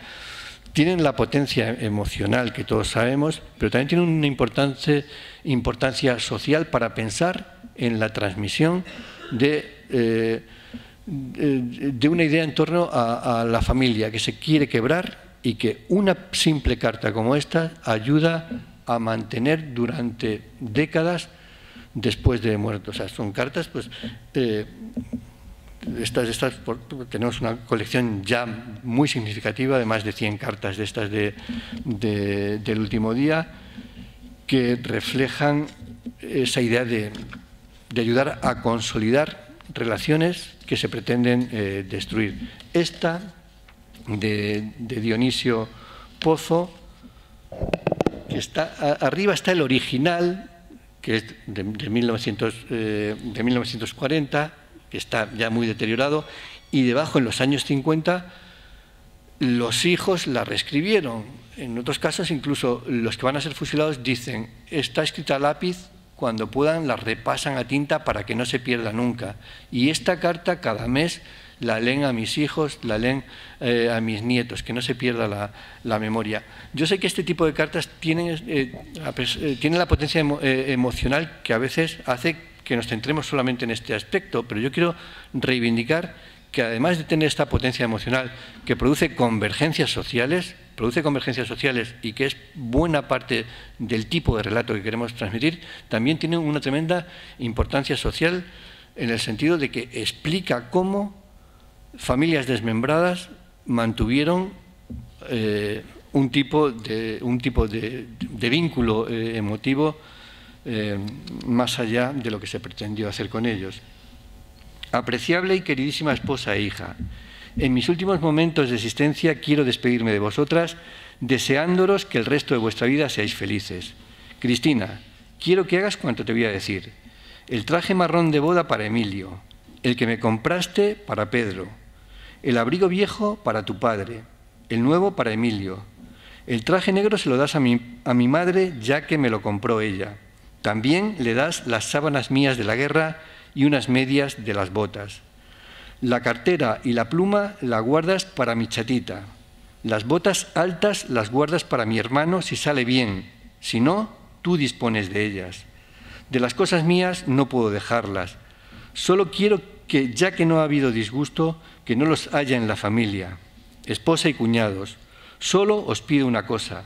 Tienen la potencia emocional que todos sabemos, pero también tienen una importante, importancia social para pensar en la transmisión de... Eh, de una idea en torno a, a la familia que se quiere quebrar y que una simple carta como esta ayuda a mantener durante décadas después de muertos. O sea, son cartas, pues, eh, estas, estas por, tenemos una colección ya muy significativa de más de cien cartas de estas de, de, del último día que reflejan esa idea de, de ayudar a consolidar relaciones que se pretenden eh, destruir. Esta de, de Dionisio Pozo, que está a, arriba está el original, que es de, de, mil novecientos cuarenta, que está ya muy deteriorado, y debajo en los años cincuenta los hijos la reescribieron. En otros casos incluso los que van a ser fusilados dicen, está escrita a lápiz, cuando puedan las repasan a tinta para que no se pierda nunca. Y esta carta cada mes la leen a mis hijos, la leen eh, a mis nietos, que no se pierda la, la memoria. Yo sé que este tipo de cartas tienen, eh, tienen la potencia emo eh, emocional que a veces hace que nos centremos solamente en este aspecto, pero yo quiero reivindicar que además de tener esta potencia emocional que produce convergencias sociales, produce convergencias sociales y que es buena parte del tipo de relato que queremos transmitir, también tiene una tremenda importancia social en el sentido de que explica cómo familias desmembradas mantuvieron eh, un tipo de, un tipo de, de vínculo eh, emotivo eh, más allá de lo que se pretendió hacer con ellos. Apreciable y queridísima esposa e hija, en mis últimos momentos de existencia quiero despedirme de vosotras, deseándoros que el resto de vuestra vida seáis felices. Cristina, quiero que hagas cuanto te voy a decir. El traje marrón de boda para Emilio, el que me compraste para Pedro, el abrigo viejo para tu padre, el nuevo para Emilio. El traje negro se lo das a mi, a mi madre ya que me lo compró ella. También le das las sábanas mías de la guerra y unas medias de las botas. La cartera y la pluma la guardas para mi chatita. Las botas altas las guardas para mi hermano si sale bien. Si no, tú dispones de ellas. De las cosas mías no puedo dejarlas. Solo quiero que, ya que no ha habido disgusto, que no los haya en la familia. Esposa y cuñados, solo os pido una cosa.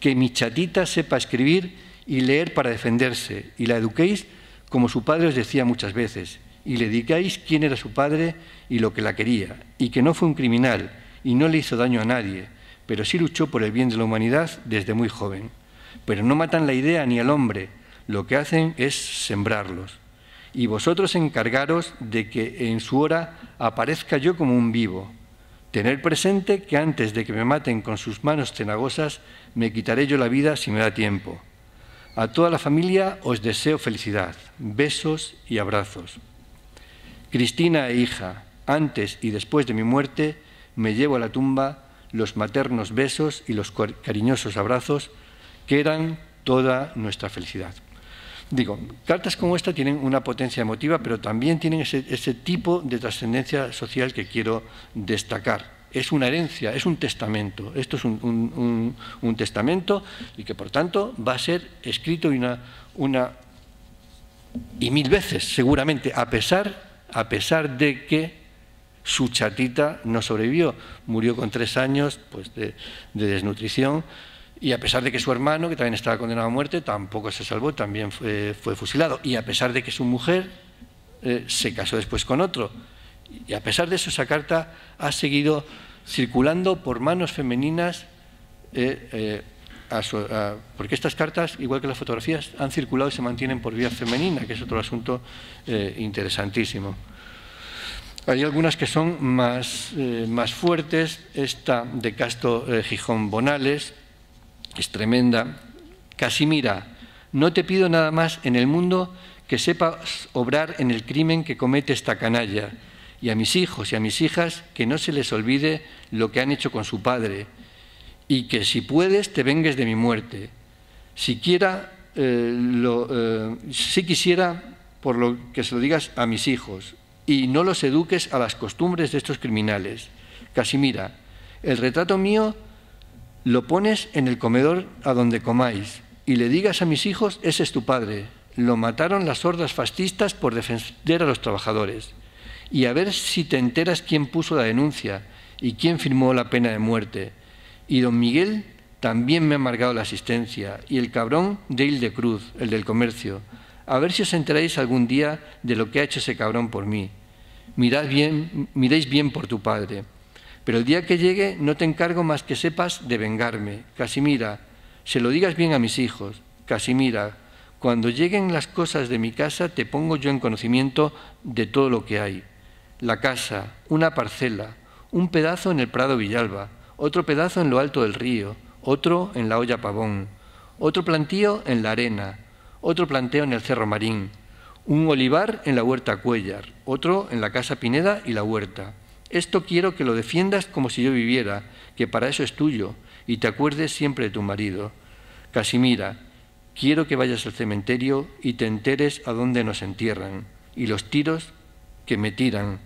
Que mi chatita sepa escribir y leer para defenderse y la eduquéis como su padre os decía muchas veces. Y le digáis quién era su padre y lo que la quería, y que no fue un criminal y no le hizo daño a nadie, pero sí luchó por el bien de la humanidad desde muy joven. Pero no matan la idea ni al hombre, lo que hacen es sembrarlos. Y vosotros encargaros de que en su hora aparezca yo como un vivo. Tener presente que antes de que me maten con sus manos cenagosas, me quitaré yo la vida si me da tiempo. A toda la familia os deseo felicidad, besos y abrazos. Cristina e hija, antes y después de mi muerte, me llevo a la tumba los maternos besos y los cariñosos abrazos que eran toda nuestra felicidad. Digo, cartas como esta tienen una potencia emotiva, pero también tienen ese, ese tipo de trascendencia social que quiero destacar. Es una herencia, es un testamento. Esto es un, un, un, un testamento y que, por tanto, va a ser escrito una, una y mil veces, seguramente, a pesar... a pesar de que su chatita no sobrevivió, murió con tres años pues, de, de desnutrición, y a pesar de que su hermano, que también estaba condenado a muerte, tampoco se salvó, también fue, fue fusilado, y a pesar de que su mujer eh, se casó después con otro, y a pesar de eso esa carta ha seguido circulando por manos femeninas eh, eh, a su, a, porque estas cartas, igual que las fotografías, han circulado y se mantienen por vía femenina, que es otro asunto eh, interesantísimo. Hay algunas que son más, eh, más fuertes. Esta de Casto eh, Gijón Bonales es tremenda. Casimira, no te pido nada más en el mundo que sepas obrar en el crimen que comete esta canalla, y a mis hijos y a mis hijas que no se les olvide lo que han hecho con su padre, y que si puedes te vengues de mi muerte. Siquiera, eh, lo, eh, si quisiera, por lo que se lo digas a mis hijos, y no los eduques a las costumbres de estos criminales. Casimira, el retrato mío lo pones en el comedor a donde comáis, y le digas a mis hijos, ese es tu padre, lo mataron las hordas fascistas por defender a los trabajadores. Y a ver si te enteras quién puso la denuncia y quién firmó la pena de muerte. Y don Miguel también me ha amargado la asistencia, y el cabrón de Hilde Cruz, el del comercio. A ver si os enteráis algún día de lo que ha hecho ese cabrón por mí. Mirad bien, miréis bien por tu padre. Pero el día que llegue no te encargo más que sepas de vengarme. Casimira, se lo digas bien a mis hijos. Casimira, cuando lleguen las cosas de mi casa te pongo yo en conocimiento de todo lo que hay. La casa, una parcela, un pedazo en el Prado Villalba, otro pedazo en lo alto del río, otro en la Olla Pavón, otro plantío en la Arena, otro planteo en el Cerro Marín, un olivar en la Huerta Cuellar, otro en la Casa Pineda y la Huerta. Esto quiero que lo defiendas como si yo viviera, que para eso es tuyo, y te acuerdes siempre de tu marido. Casimira, quiero que vayas al cementerio y te enteres a dónde nos entierran, y los tiros que me tiran,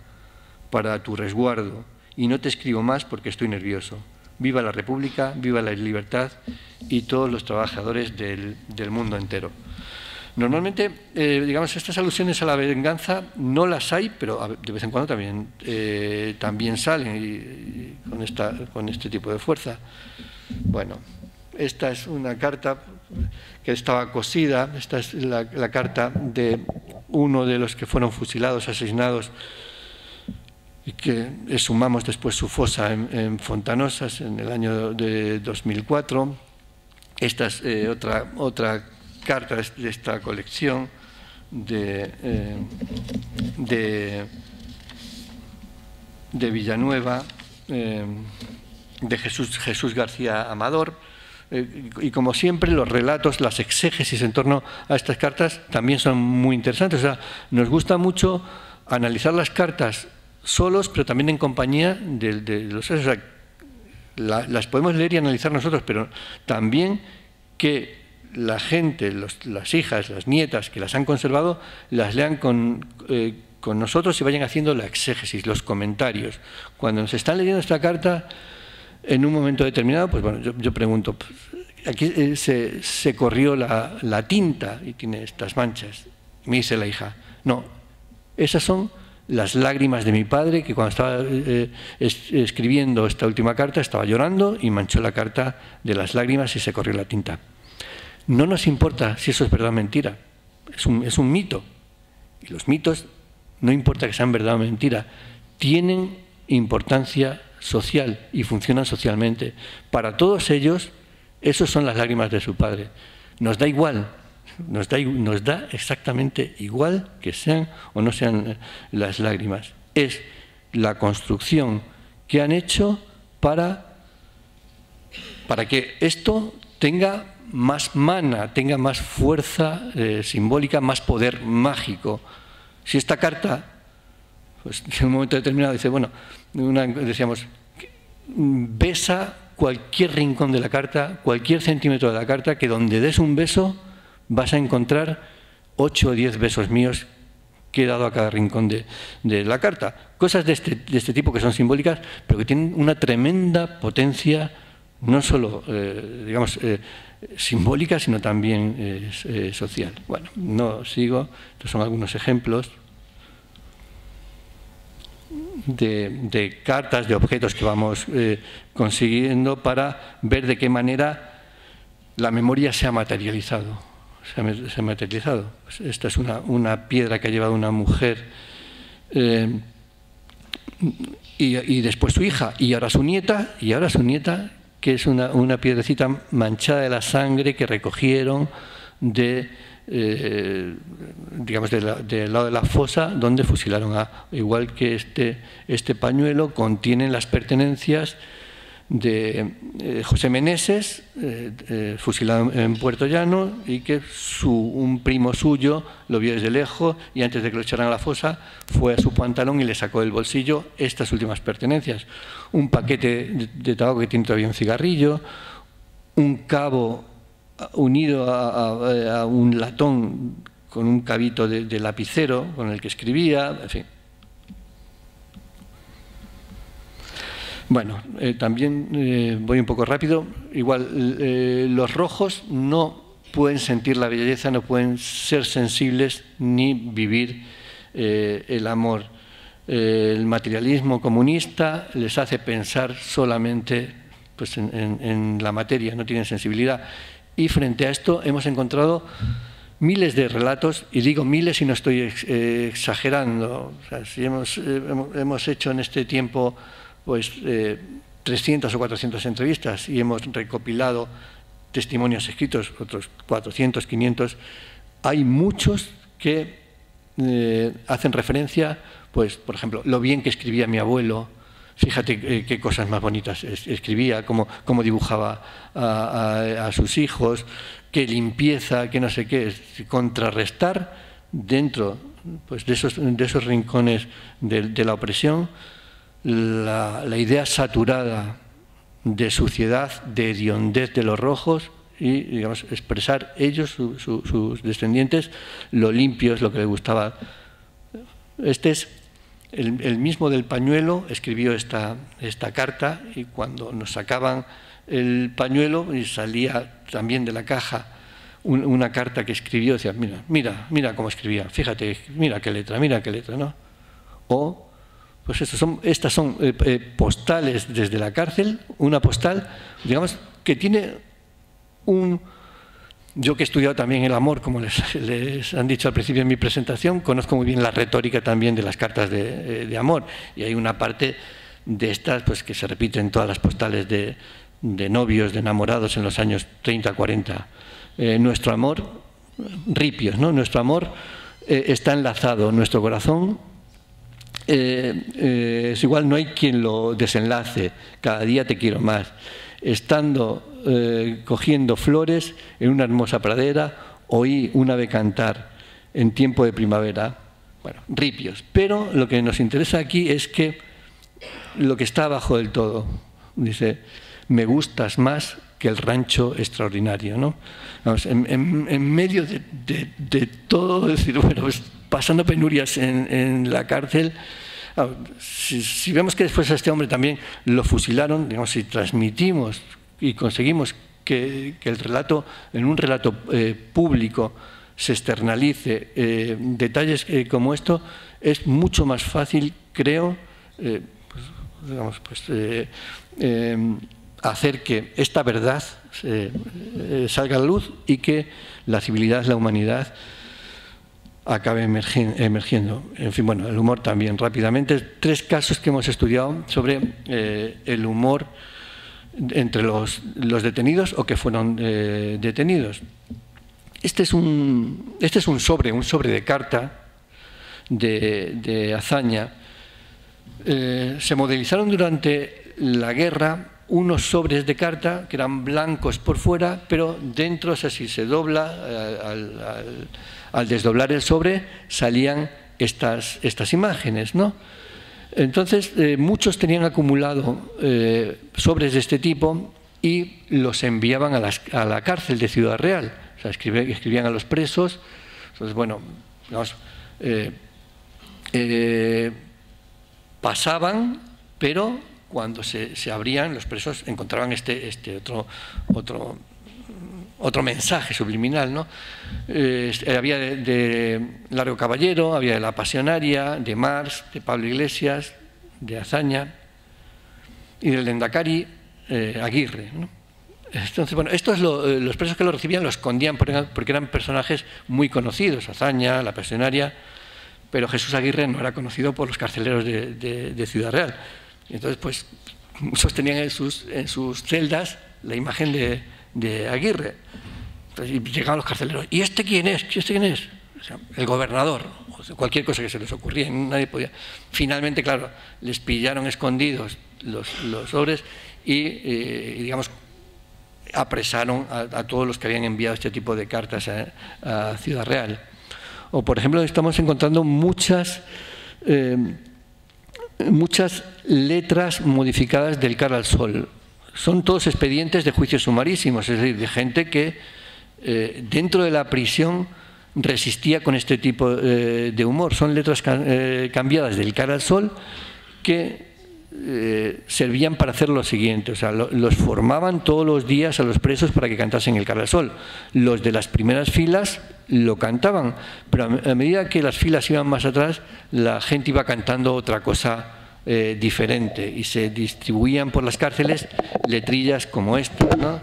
para tu resguardo, y no te escribo más porque estoy nervioso. Viva la República, viva la libertad y todos los trabajadores del, del mundo entero. Normalmente, eh, digamos, estas alusiones a la venganza no las hay, pero de vez en cuando también, eh, también salen y, y con, esta, con este tipo de fuerza. Bueno, esta es una carta que estaba cosida, esta es la, la carta de uno de los que fueron fusilados, asesinados, y que exhumamos después su fosa en, en Fontanosas en el año de dos mil cuatro. Esta es eh, otra, otra carta de esta colección de, eh, de, de Villanueva, eh, de Jesús, Jesús García Amador. Y como siempre, los relatos, las exégesis en torno a estas cartas también son muy interesantes. O sea, nos gusta mucho analizar las cartas solos, pero también en compañía de, de los... O sea, la, las podemos leer y analizar nosotros, pero también que la gente, los, las hijas, las nietas que las han conservado, las lean con... Eh, con nosotros y vayan haciendo la exégesis, los comentarios. Cuando nos están leyendo esta carta, en un momento determinado, pues bueno, yo, yo pregunto, aquí eh, se, se corrió la, la tinta y tiene estas manchas. Me dice la hija, no, esas son las lágrimas de mi padre, que cuando estaba eh, es, escribiendo esta última carta estaba llorando y manchó la carta de las lágrimas y se corrió la tinta. No nos importa si eso es verdad o mentira, es un, es un mito. Y los mitos, no importa que sean verdad o mentira, tienen importancia social y funcionan socialmente. Para todos ellos, esos son las lágrimas de su padre. Nos da igual, nos da, nos da exactamente igual que sean o no sean las lágrimas. Es la construcción que han hecho para, para que esto tenga más mana, tenga más fuerza eh, simbólica, más poder mágico. Si esta carta... Pues en un momento determinado dice, bueno, una, decíamos, besa cualquier rincón de la carta, cualquier centímetro de la carta, que donde des un beso vas a encontrar ocho o diez besos míos que he dado a cada rincón de, de la carta. Cosas de este, de este tipo que son simbólicas, pero que tienen una tremenda potencia, no solo, eh, digamos, eh, simbólica, sino también eh, eh, social. Bueno, no sigo, estos son algunos ejemplos. De, de cartas, de objetos que vamos eh, consiguiendo para ver de qué manera la memoria se ha materializado. Se ha, se ha materializado. Pues esta es una, una piedra que ha llevado una mujer eh, y, y después su hija y ahora su nieta y ahora su nieta que es una, una piedrecita manchada de la sangre que recogieron de, eh, digamos, de la, del lado de la fosa donde fusilaron a, igual que este, este pañuelo contiene las pertenencias de eh, José Meneses, eh, eh, fusilado en Puertollano, y que su, un primo suyo lo vio desde lejos y antes de que lo echaran a la fosa fue a su pantalón y le sacó del bolsillo estas últimas pertenencias. Un paquete de, de tabaco que tiene todavía un cigarrillo, un cabo unido a, a, a un latón con un cabito de, de lapicero con el que escribía, en fin. Bueno, eh, también eh, voy un poco rápido. Igual, eh, los rojos no pueden sentir la belleza, no pueden ser sensibles ni vivir eh, el amor. Eh, el materialismo comunista les hace pensar solamente pues, en, en, en la materia, no tienen sensibilidad. Y frente a esto hemos encontrado miles de relatos, y digo miles y no estoy exagerando. O sea, si hemos, eh, hemos hecho en este tiempo pues eh, trescientas o cuatrocientas entrevistas y hemos recopilado testimonios escritos, otros cuatrocientos, quinientos. Hay muchos que eh, hacen referencia, pues por ejemplo, lo bien que escribía mi abuelo, fíjate eh, qué cosas más bonitas es, escribía, cómo, cómo dibujaba a, a, a sus hijos, qué limpieza, qué no sé qué, contrarrestar dentro pues, de, esos, de esos rincones de, de la opresión. La, la idea saturada de suciedad, de hediondez de los rojos y, digamos, expresar ellos, su, su, sus descendientes, lo limpio es lo que les gustaba. Este es el, el mismo del pañuelo, escribió esta, esta carta y cuando nos sacaban el pañuelo y salía también de la caja un, una carta que escribió, decía, mira, mira, mira cómo escribía, fíjate, mira qué letra, mira qué letra, ¿no? O pues estos son, estas son eh, postales desde la cárcel, una postal, digamos, que tiene un... Yo que he estudiado también el amor, como les, les han dicho al principio en mi presentación, conozco muy bien la retórica también de las cartas de, eh, de amor. Y hay una parte de estas pues, que se repite en todas las postales de, de novios, de enamorados en los años treinta, cuarenta. Eh, nuestro amor, ripios, ¿no? Nuestro amor eh, está enlazado, nuestro corazón... Eh, eh, es igual, no hay quien lo desenlace, cada día te quiero más, estando eh, cogiendo flores en una hermosa pradera, oí un ave cantar en tiempo de primavera, bueno, ripios, pero lo que nos interesa aquí es que lo que está abajo del todo, dice, me gustas más que el rancho extraordinario, ¿no? Vamos, en, en, en medio de, de, de todo, decir, bueno, pues, pasando penurias en, en la cárcel, si, si vemos que después a este hombre también lo fusilaron, digamos, si transmitimos y conseguimos que, que el relato, en un relato eh, público, se externalice eh, detalles eh, como esto, es mucho más fácil, creo, eh, pues, digamos, pues, eh, eh, hacer que esta verdad eh, eh, salga a la luz y que la civilidad, la humanidad, acabe emergiendo. En fin, bueno, el humor también, rápidamente. Tres casos que hemos estudiado sobre eh, el humor entre los, los detenidos o que fueron eh, detenidos. Este es, un, este es un sobre, un sobre de carta de, de Azaña. Eh, se modelizaron durante la guerra unos sobres de carta que eran blancos por fuera, pero dentro, o sea, si se dobla, al, al, al desdoblar el sobre, salían estas, estas imágenes, ¿no? Entonces, eh, muchos tenían acumulado eh, sobres de este tipo y los enviaban a, las, a la cárcel de Ciudad Real. O sea, escribían, escribían a los presos. Entonces, bueno, digamos, eh, eh, pasaban, pero... Cuando se, se abrían, los presos encontraban este, este otro, otro, otro mensaje subliminal, ¿no? Eh, había de, de Largo Caballero, había de La Pasionaria, de Marx, de Pablo Iglesias, de Azaña y del Lendakari eh, Aguirre, ¿no? Entonces, bueno, estos lo, los presos que lo recibían lo escondían porque eran personajes muy conocidos, Azaña, La Pasionaria, pero Jesús Aguirre no era conocido por los carceleros de, de, de Ciudad Real. Entonces, pues, muchos tenían en sus, en sus celdas la imagen de, de Aguirre. Entonces llegaban los carceleros, ¿y este quién es? ¿Y este quién es? O sea, el gobernador, o cualquier cosa que se les ocurría, nadie podía. Finalmente, claro, les pillaron escondidos los, los sobres y, eh, digamos, apresaron a, a todos los que habían enviado este tipo de cartas a, a Ciudad Real. O, por ejemplo, estamos encontrando muchas, eh, muchas letras modificadas del Cara al Sol. Son todos expedientes de juicios sumarísimos, es decir, de gente que eh, dentro de la prisión resistía con este tipo eh, de humor. Son letras eh, cambiadas del Cara al Sol que eh, servían para hacer lo siguiente, o sea, lo, los formaban todos los días a los presos para que cantasen el Cara al Sol. Los de las primeras filas lo cantaban, pero a, a medida que las filas iban más atrás, la gente iba cantando otra cosa eh, diferente y se distribuían por las cárceles letrillas como esta, ¿no?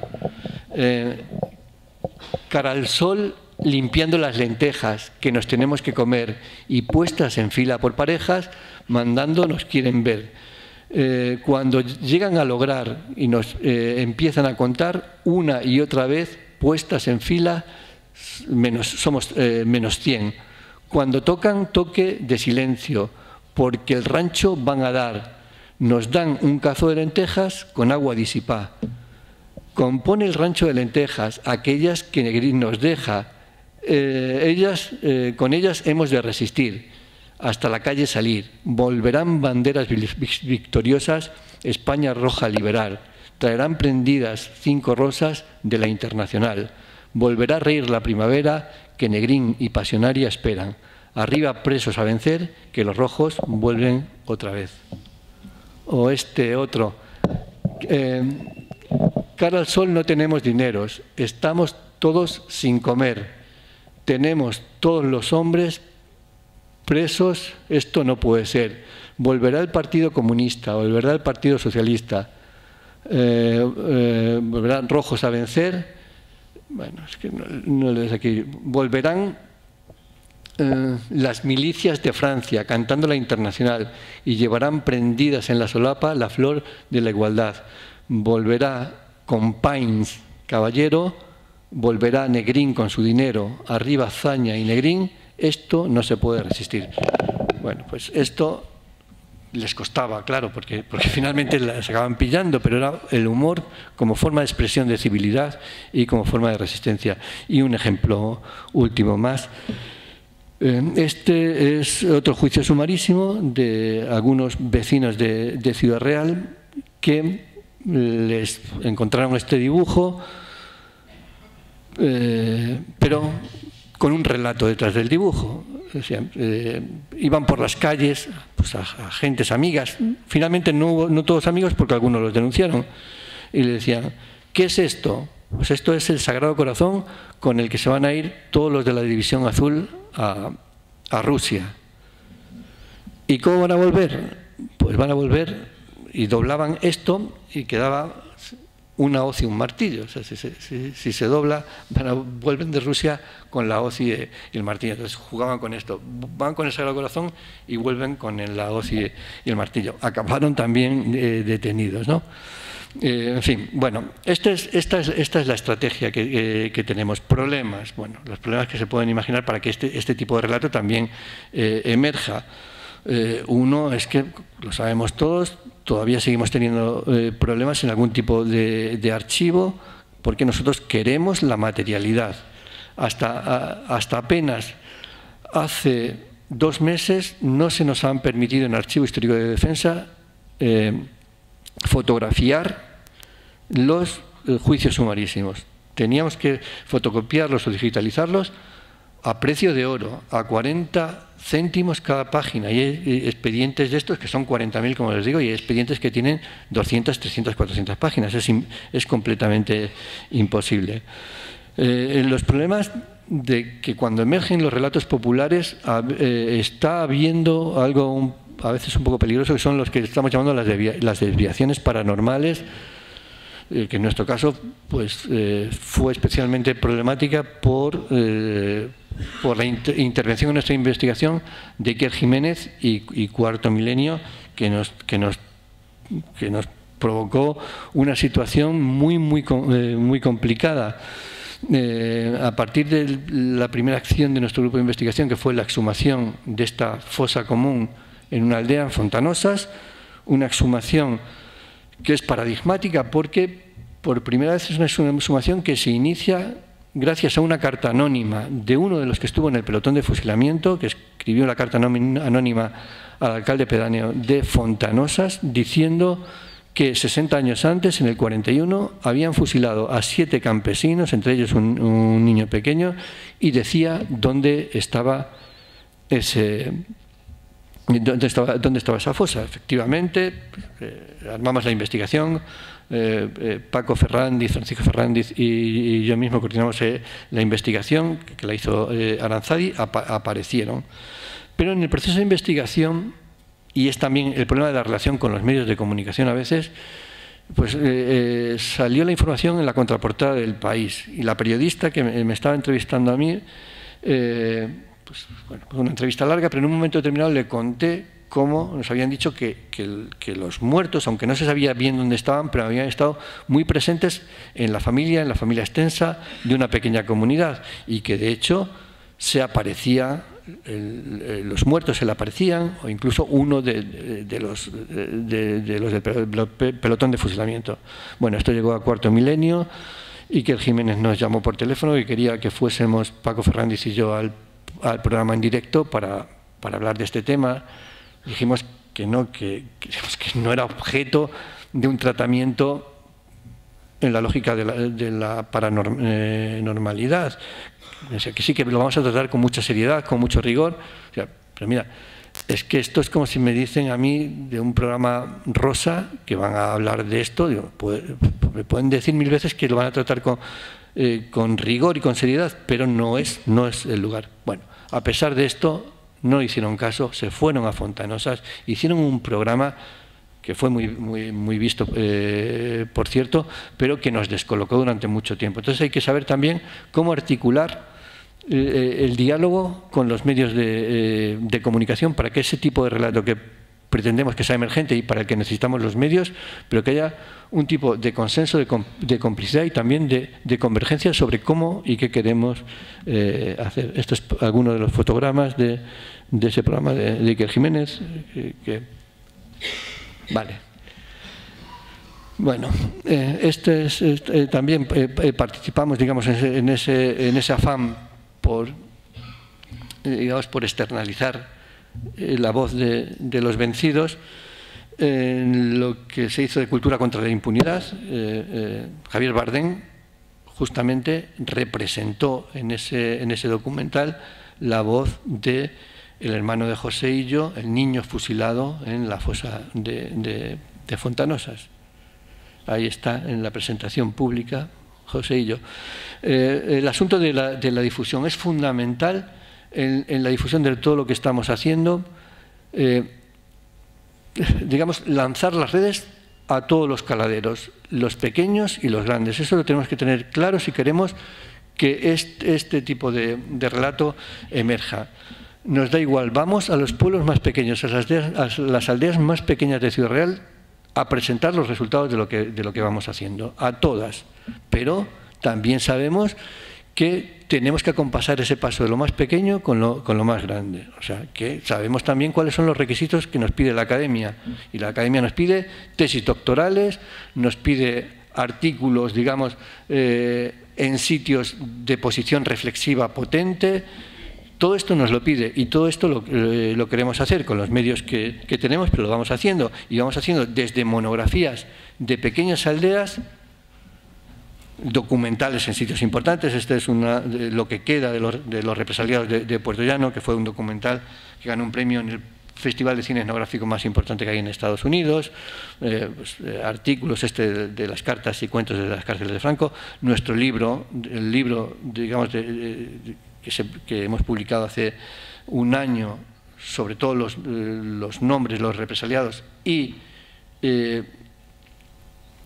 Eh, Cara al Sol limpiando las lentejas que nos tenemos que comer y puestas en fila por parejas, mandando nos quieren ver. Eh, cuando llegan a lograr y nos eh, empiezan a contar una y otra vez, puestas en fila, menos, somos eh, menos cien. Cuando tocan, toque de silencio, porque el rancho van a dar. Nos dan un cazo de lentejas con agua disipá. Compone el rancho de lentejas, aquellas que Negrín nos deja. Eh, ellas, eh, con ellas hemos de resistir, hasta la calle salir. Volverán banderas victoriosas, España roja liberar. Traerán prendidas cinco rosas de la internacional. Volverá a reír la primavera que Negrín y Pasionaria esperan. Arriba presos a vencer, que los rojos vuelven otra vez. O este otro. Eh, Cara al Sol no tenemos dineros, estamos todos sin comer. Tenemos todos los hombres presos, esto no puede ser. Volverá el Partido Comunista, volverá el Partido Socialista, eh, eh, volverán rojos a vencer. Bueno, es que no, no les aquí. Volverán eh, las milicias de Francia cantando la internacional y llevarán prendidas en la solapa la flor de la igualdad. Volverá Compains, caballero, volverá Negrín con su dinero, arriba Azaña y Negrín, esto no se puede resistir. Bueno, pues esto les costaba, claro, porque, porque finalmente las acababan pillando, pero era el humor como forma de expresión de civilidad y como forma de resistencia. Y un ejemplo último más. Este es otro juicio sumarísimo de algunos vecinos de, de Ciudad Real que les encontraron este dibujo, Eh, pero con un relato detrás del dibujo. O sea, eh, iban por las calles, pues, a, a gentes amigas. Finalmente no, hubo, no todos amigos, porque algunos los denunciaron. Y le decían, ¿qué es esto? Pues esto es el Sagrado Corazón con el que se van a ir todos los de la División Azul a, a Rusia. ¿Y cómo van a volver? Pues van a volver, y doblaban esto y quedaba una hoz y un martillo. O sea, si, se, si, si se dobla, van a, vuelven de Rusia con la hoz y el martillo. Entonces jugaban con esto, van con el Sagrado Corazón y vuelven con la hoz y el martillo. Acabaron también eh, detenidos, ¿no? Eh, en fin, bueno, esta es, esta es, esta es la estrategia que, eh, que tenemos. Problemas, bueno, los problemas que se pueden imaginar para que este, este tipo de relato también eh, emerja. Eh, uno es que, lo sabemos todos, todavía seguimos teniendo eh, problemas en algún tipo de, de archivo, porque nosotros queremos la materialidad. Hasta, a, hasta apenas hace dos meses no se nos han permitido en el Archivo Histórico de Defensa eh, fotografiar los eh, juicios sumarísimos. Teníamos que fotocopiarlos o digitalizarlos a precio de oro, a cuarenta céntimos cada página. Y hay expedientes de estos que son cuarenta mil, como les digo, y hay expedientes que tienen doscientas, trescientas, cuatrocientas páginas. Es, es completamente imposible. Eh, los problemas de que cuando emergen los relatos populares a, eh, está habiendo algo un, a veces un poco peligroso, que son los que estamos llamando las, devia, las desviaciones paranormales, que en nuestro caso pues, eh, fue especialmente problemática por, eh, por la inter intervención en nuestra investigación de Iker Jiménez y, y Cuarto Milenio, que nos, que nos, que nos provocó una situación muy, muy, eh, muy complicada. Eh, a partir de la primera acción de nuestro grupo de investigación, que fue la exhumación de esta fosa común en una aldea, en Fontanosas, una exhumación que es paradigmática porque por primera vez es una exhumación que se inicia gracias a una carta anónima de uno de los que estuvo en el pelotón de fusilamiento, que escribió la carta anónima al alcalde pedáneo de Fontanosas, diciendo que sesenta años antes, en el cuarenta y uno, habían fusilado a siete campesinos, entre ellos un, un niño pequeño, y decía dónde estaba ese, dónde estaba, dónde estaba esa fosa. Efectivamente, eh, armamos la investigación. Eh, eh, Paco Ferrandiz, Francisco Ferrandiz y, y yo mismo coordinamos eh, la investigación que la hizo eh, Aranzadi, ap aparecieron. Pero en el proceso de investigación, y es también el problema de la relación con los medios de comunicación a veces, pues eh, eh, salió la información en la contraportada del País. Y la periodista que me, me estaba entrevistando a mí, eh, pues bueno, una entrevista larga, pero en un momento determinado le conté cómo nos habían dicho que, que, que los muertos, aunque no se sabía bien dónde estaban, pero habían estado muy presentes en la familia, en la familia extensa de una pequeña comunidad, y que de hecho se aparecía, el, los muertos se le aparecían, o incluso uno de, de, de los, de, de los del pelotón de fusilamiento. Bueno, esto llegó a Cuarto Milenio, y Iker Jiménez nos llamó por teléfono y quería que fuésemos, Paco Fernández y yo, al, al programa en directo para, para hablar de este tema. Dijimos que no, que, que, que no era objeto de un tratamiento en la lógica de la, de la paranormalidad. O sea, que sí que lo vamos a tratar con mucha seriedad, con mucho rigor. O sea, pero mira, es que esto es como si me dicen a mí de un programa rosa que van a hablar de esto. Digo, puede, me pueden decir mil veces que lo van a tratar con, eh, con rigor y con seriedad, pero no es, no es el lugar. Bueno, a pesar de esto, no hicieron caso, se fueron a Fontanosas, hicieron un programa que fue muy, muy, muy visto, eh, por cierto, pero que nos descolocó durante mucho tiempo. Entonces hay que saber también cómo articular eh, el diálogo con los medios de, eh, de comunicación para que ese tipo de relato que pretendemos que sea emergente y para el que necesitamos los medios, pero que haya un tipo de consenso, de, com de complicidad y también de, de convergencia sobre cómo y qué queremos eh, hacer. Esto es alguno de los fotogramas de, de ese programa de, de Iker Jiménez. Eh, que... Vale. Bueno, eh, este es, este, eh, también eh, participamos, digamos, en ese, en ese, en ese afán por, eh, digamos, por externalizar la voz de, de los vencidos en eh, lo que se hizo de Cultura contra la Impunidad. eh, eh, Javier Bardem justamente representó en ese, en ese documental la voz de el hermano de José Yllo, el niño fusilado en la fosa de, de, de Fontanosas. Ahí está en la presentación pública José Yllo. Eh, el asunto de la, de la difusión es fundamental. En, en la difusión de todo lo que estamos haciendo, eh, digamos, lanzar las redes a todos los caladeros, los pequeños y los grandes. Eso lo tenemos que tener claro si queremos que este, este tipo de, de relato emerja. Nos da igual, vamos a los pueblos más pequeños, a las, de, a las aldeas más pequeñas de Ciudad Real, a presentar los resultados de lo que, de lo que vamos haciendo, a todas. Pero también sabemos que tenemos que acompasar ese paso de lo más pequeño con lo, con lo más grande. O sea, que sabemos también cuáles son los requisitos que nos pide la academia. Y la academia nos pide tesis doctorales, nos pide artículos, digamos, eh, en sitios de posición reflexiva potente. Todo esto nos lo pide y todo esto lo, eh, lo queremos hacer con los medios que, que tenemos, pero lo vamos haciendo. Y vamos haciendo desde monografías de pequeñas aldeas, documentales en sitios importantes. Este es una, de lo que queda de los, de los represaliados de, de Puertollano, que fue un documental que ganó un premio en el festival de cine etnográfico más importante que hay en Estados Unidos. Eh, pues, eh, artículos este de, de las cartas y cuentos de las cárceles de Franco. Nuestro libro, el libro digamos de, de, de, que, se, que hemos publicado hace un año sobre todos los, eh, los nombres, los represaliados y eh,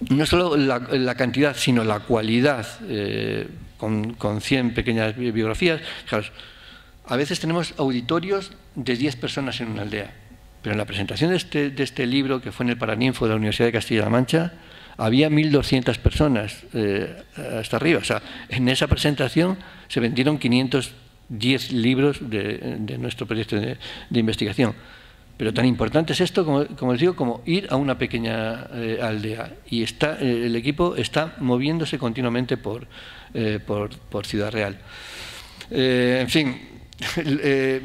no solo la, la cantidad, sino la cualidad, eh, con, con cien pequeñas biografías. A veces tenemos auditorios de diez personas en una aldea, Pero en la presentación de este, de este libro, que fue en el Paraninfo de la Universidad de Castilla-La Mancha, había mil doscientas personas eh, hasta arriba. O sea, en esa presentación se vendieron quinientos diez libros de, de nuestro proyecto de, de investigación. Pero tan importante es esto, como, como les digo, como ir a una pequeña eh, aldea. Y está, eh, el equipo está moviéndose continuamente por, eh, por, por Ciudad Real. Eh, en fin, eh,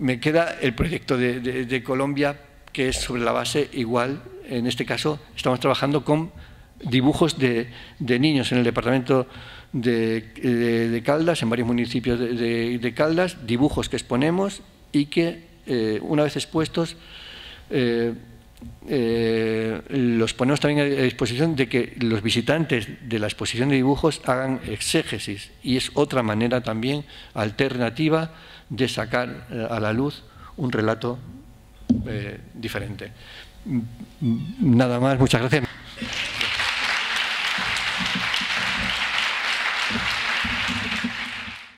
me queda el proyecto de, de, de Colombia, que es sobre la base igual. En este caso, estamos trabajando con dibujos de, de niños en el departamento de, de, de Caldas, en varios municipios de, de, de Caldas, dibujos que exponemos y que, Eh, una vez expuestos, eh, eh, los ponemos también a disposición de que los visitantes de la exposición de dibujos hagan exégesis, y es otra manera también alternativa de sacar eh, a la luz un relato eh, diferente. Nada más, muchas gracias.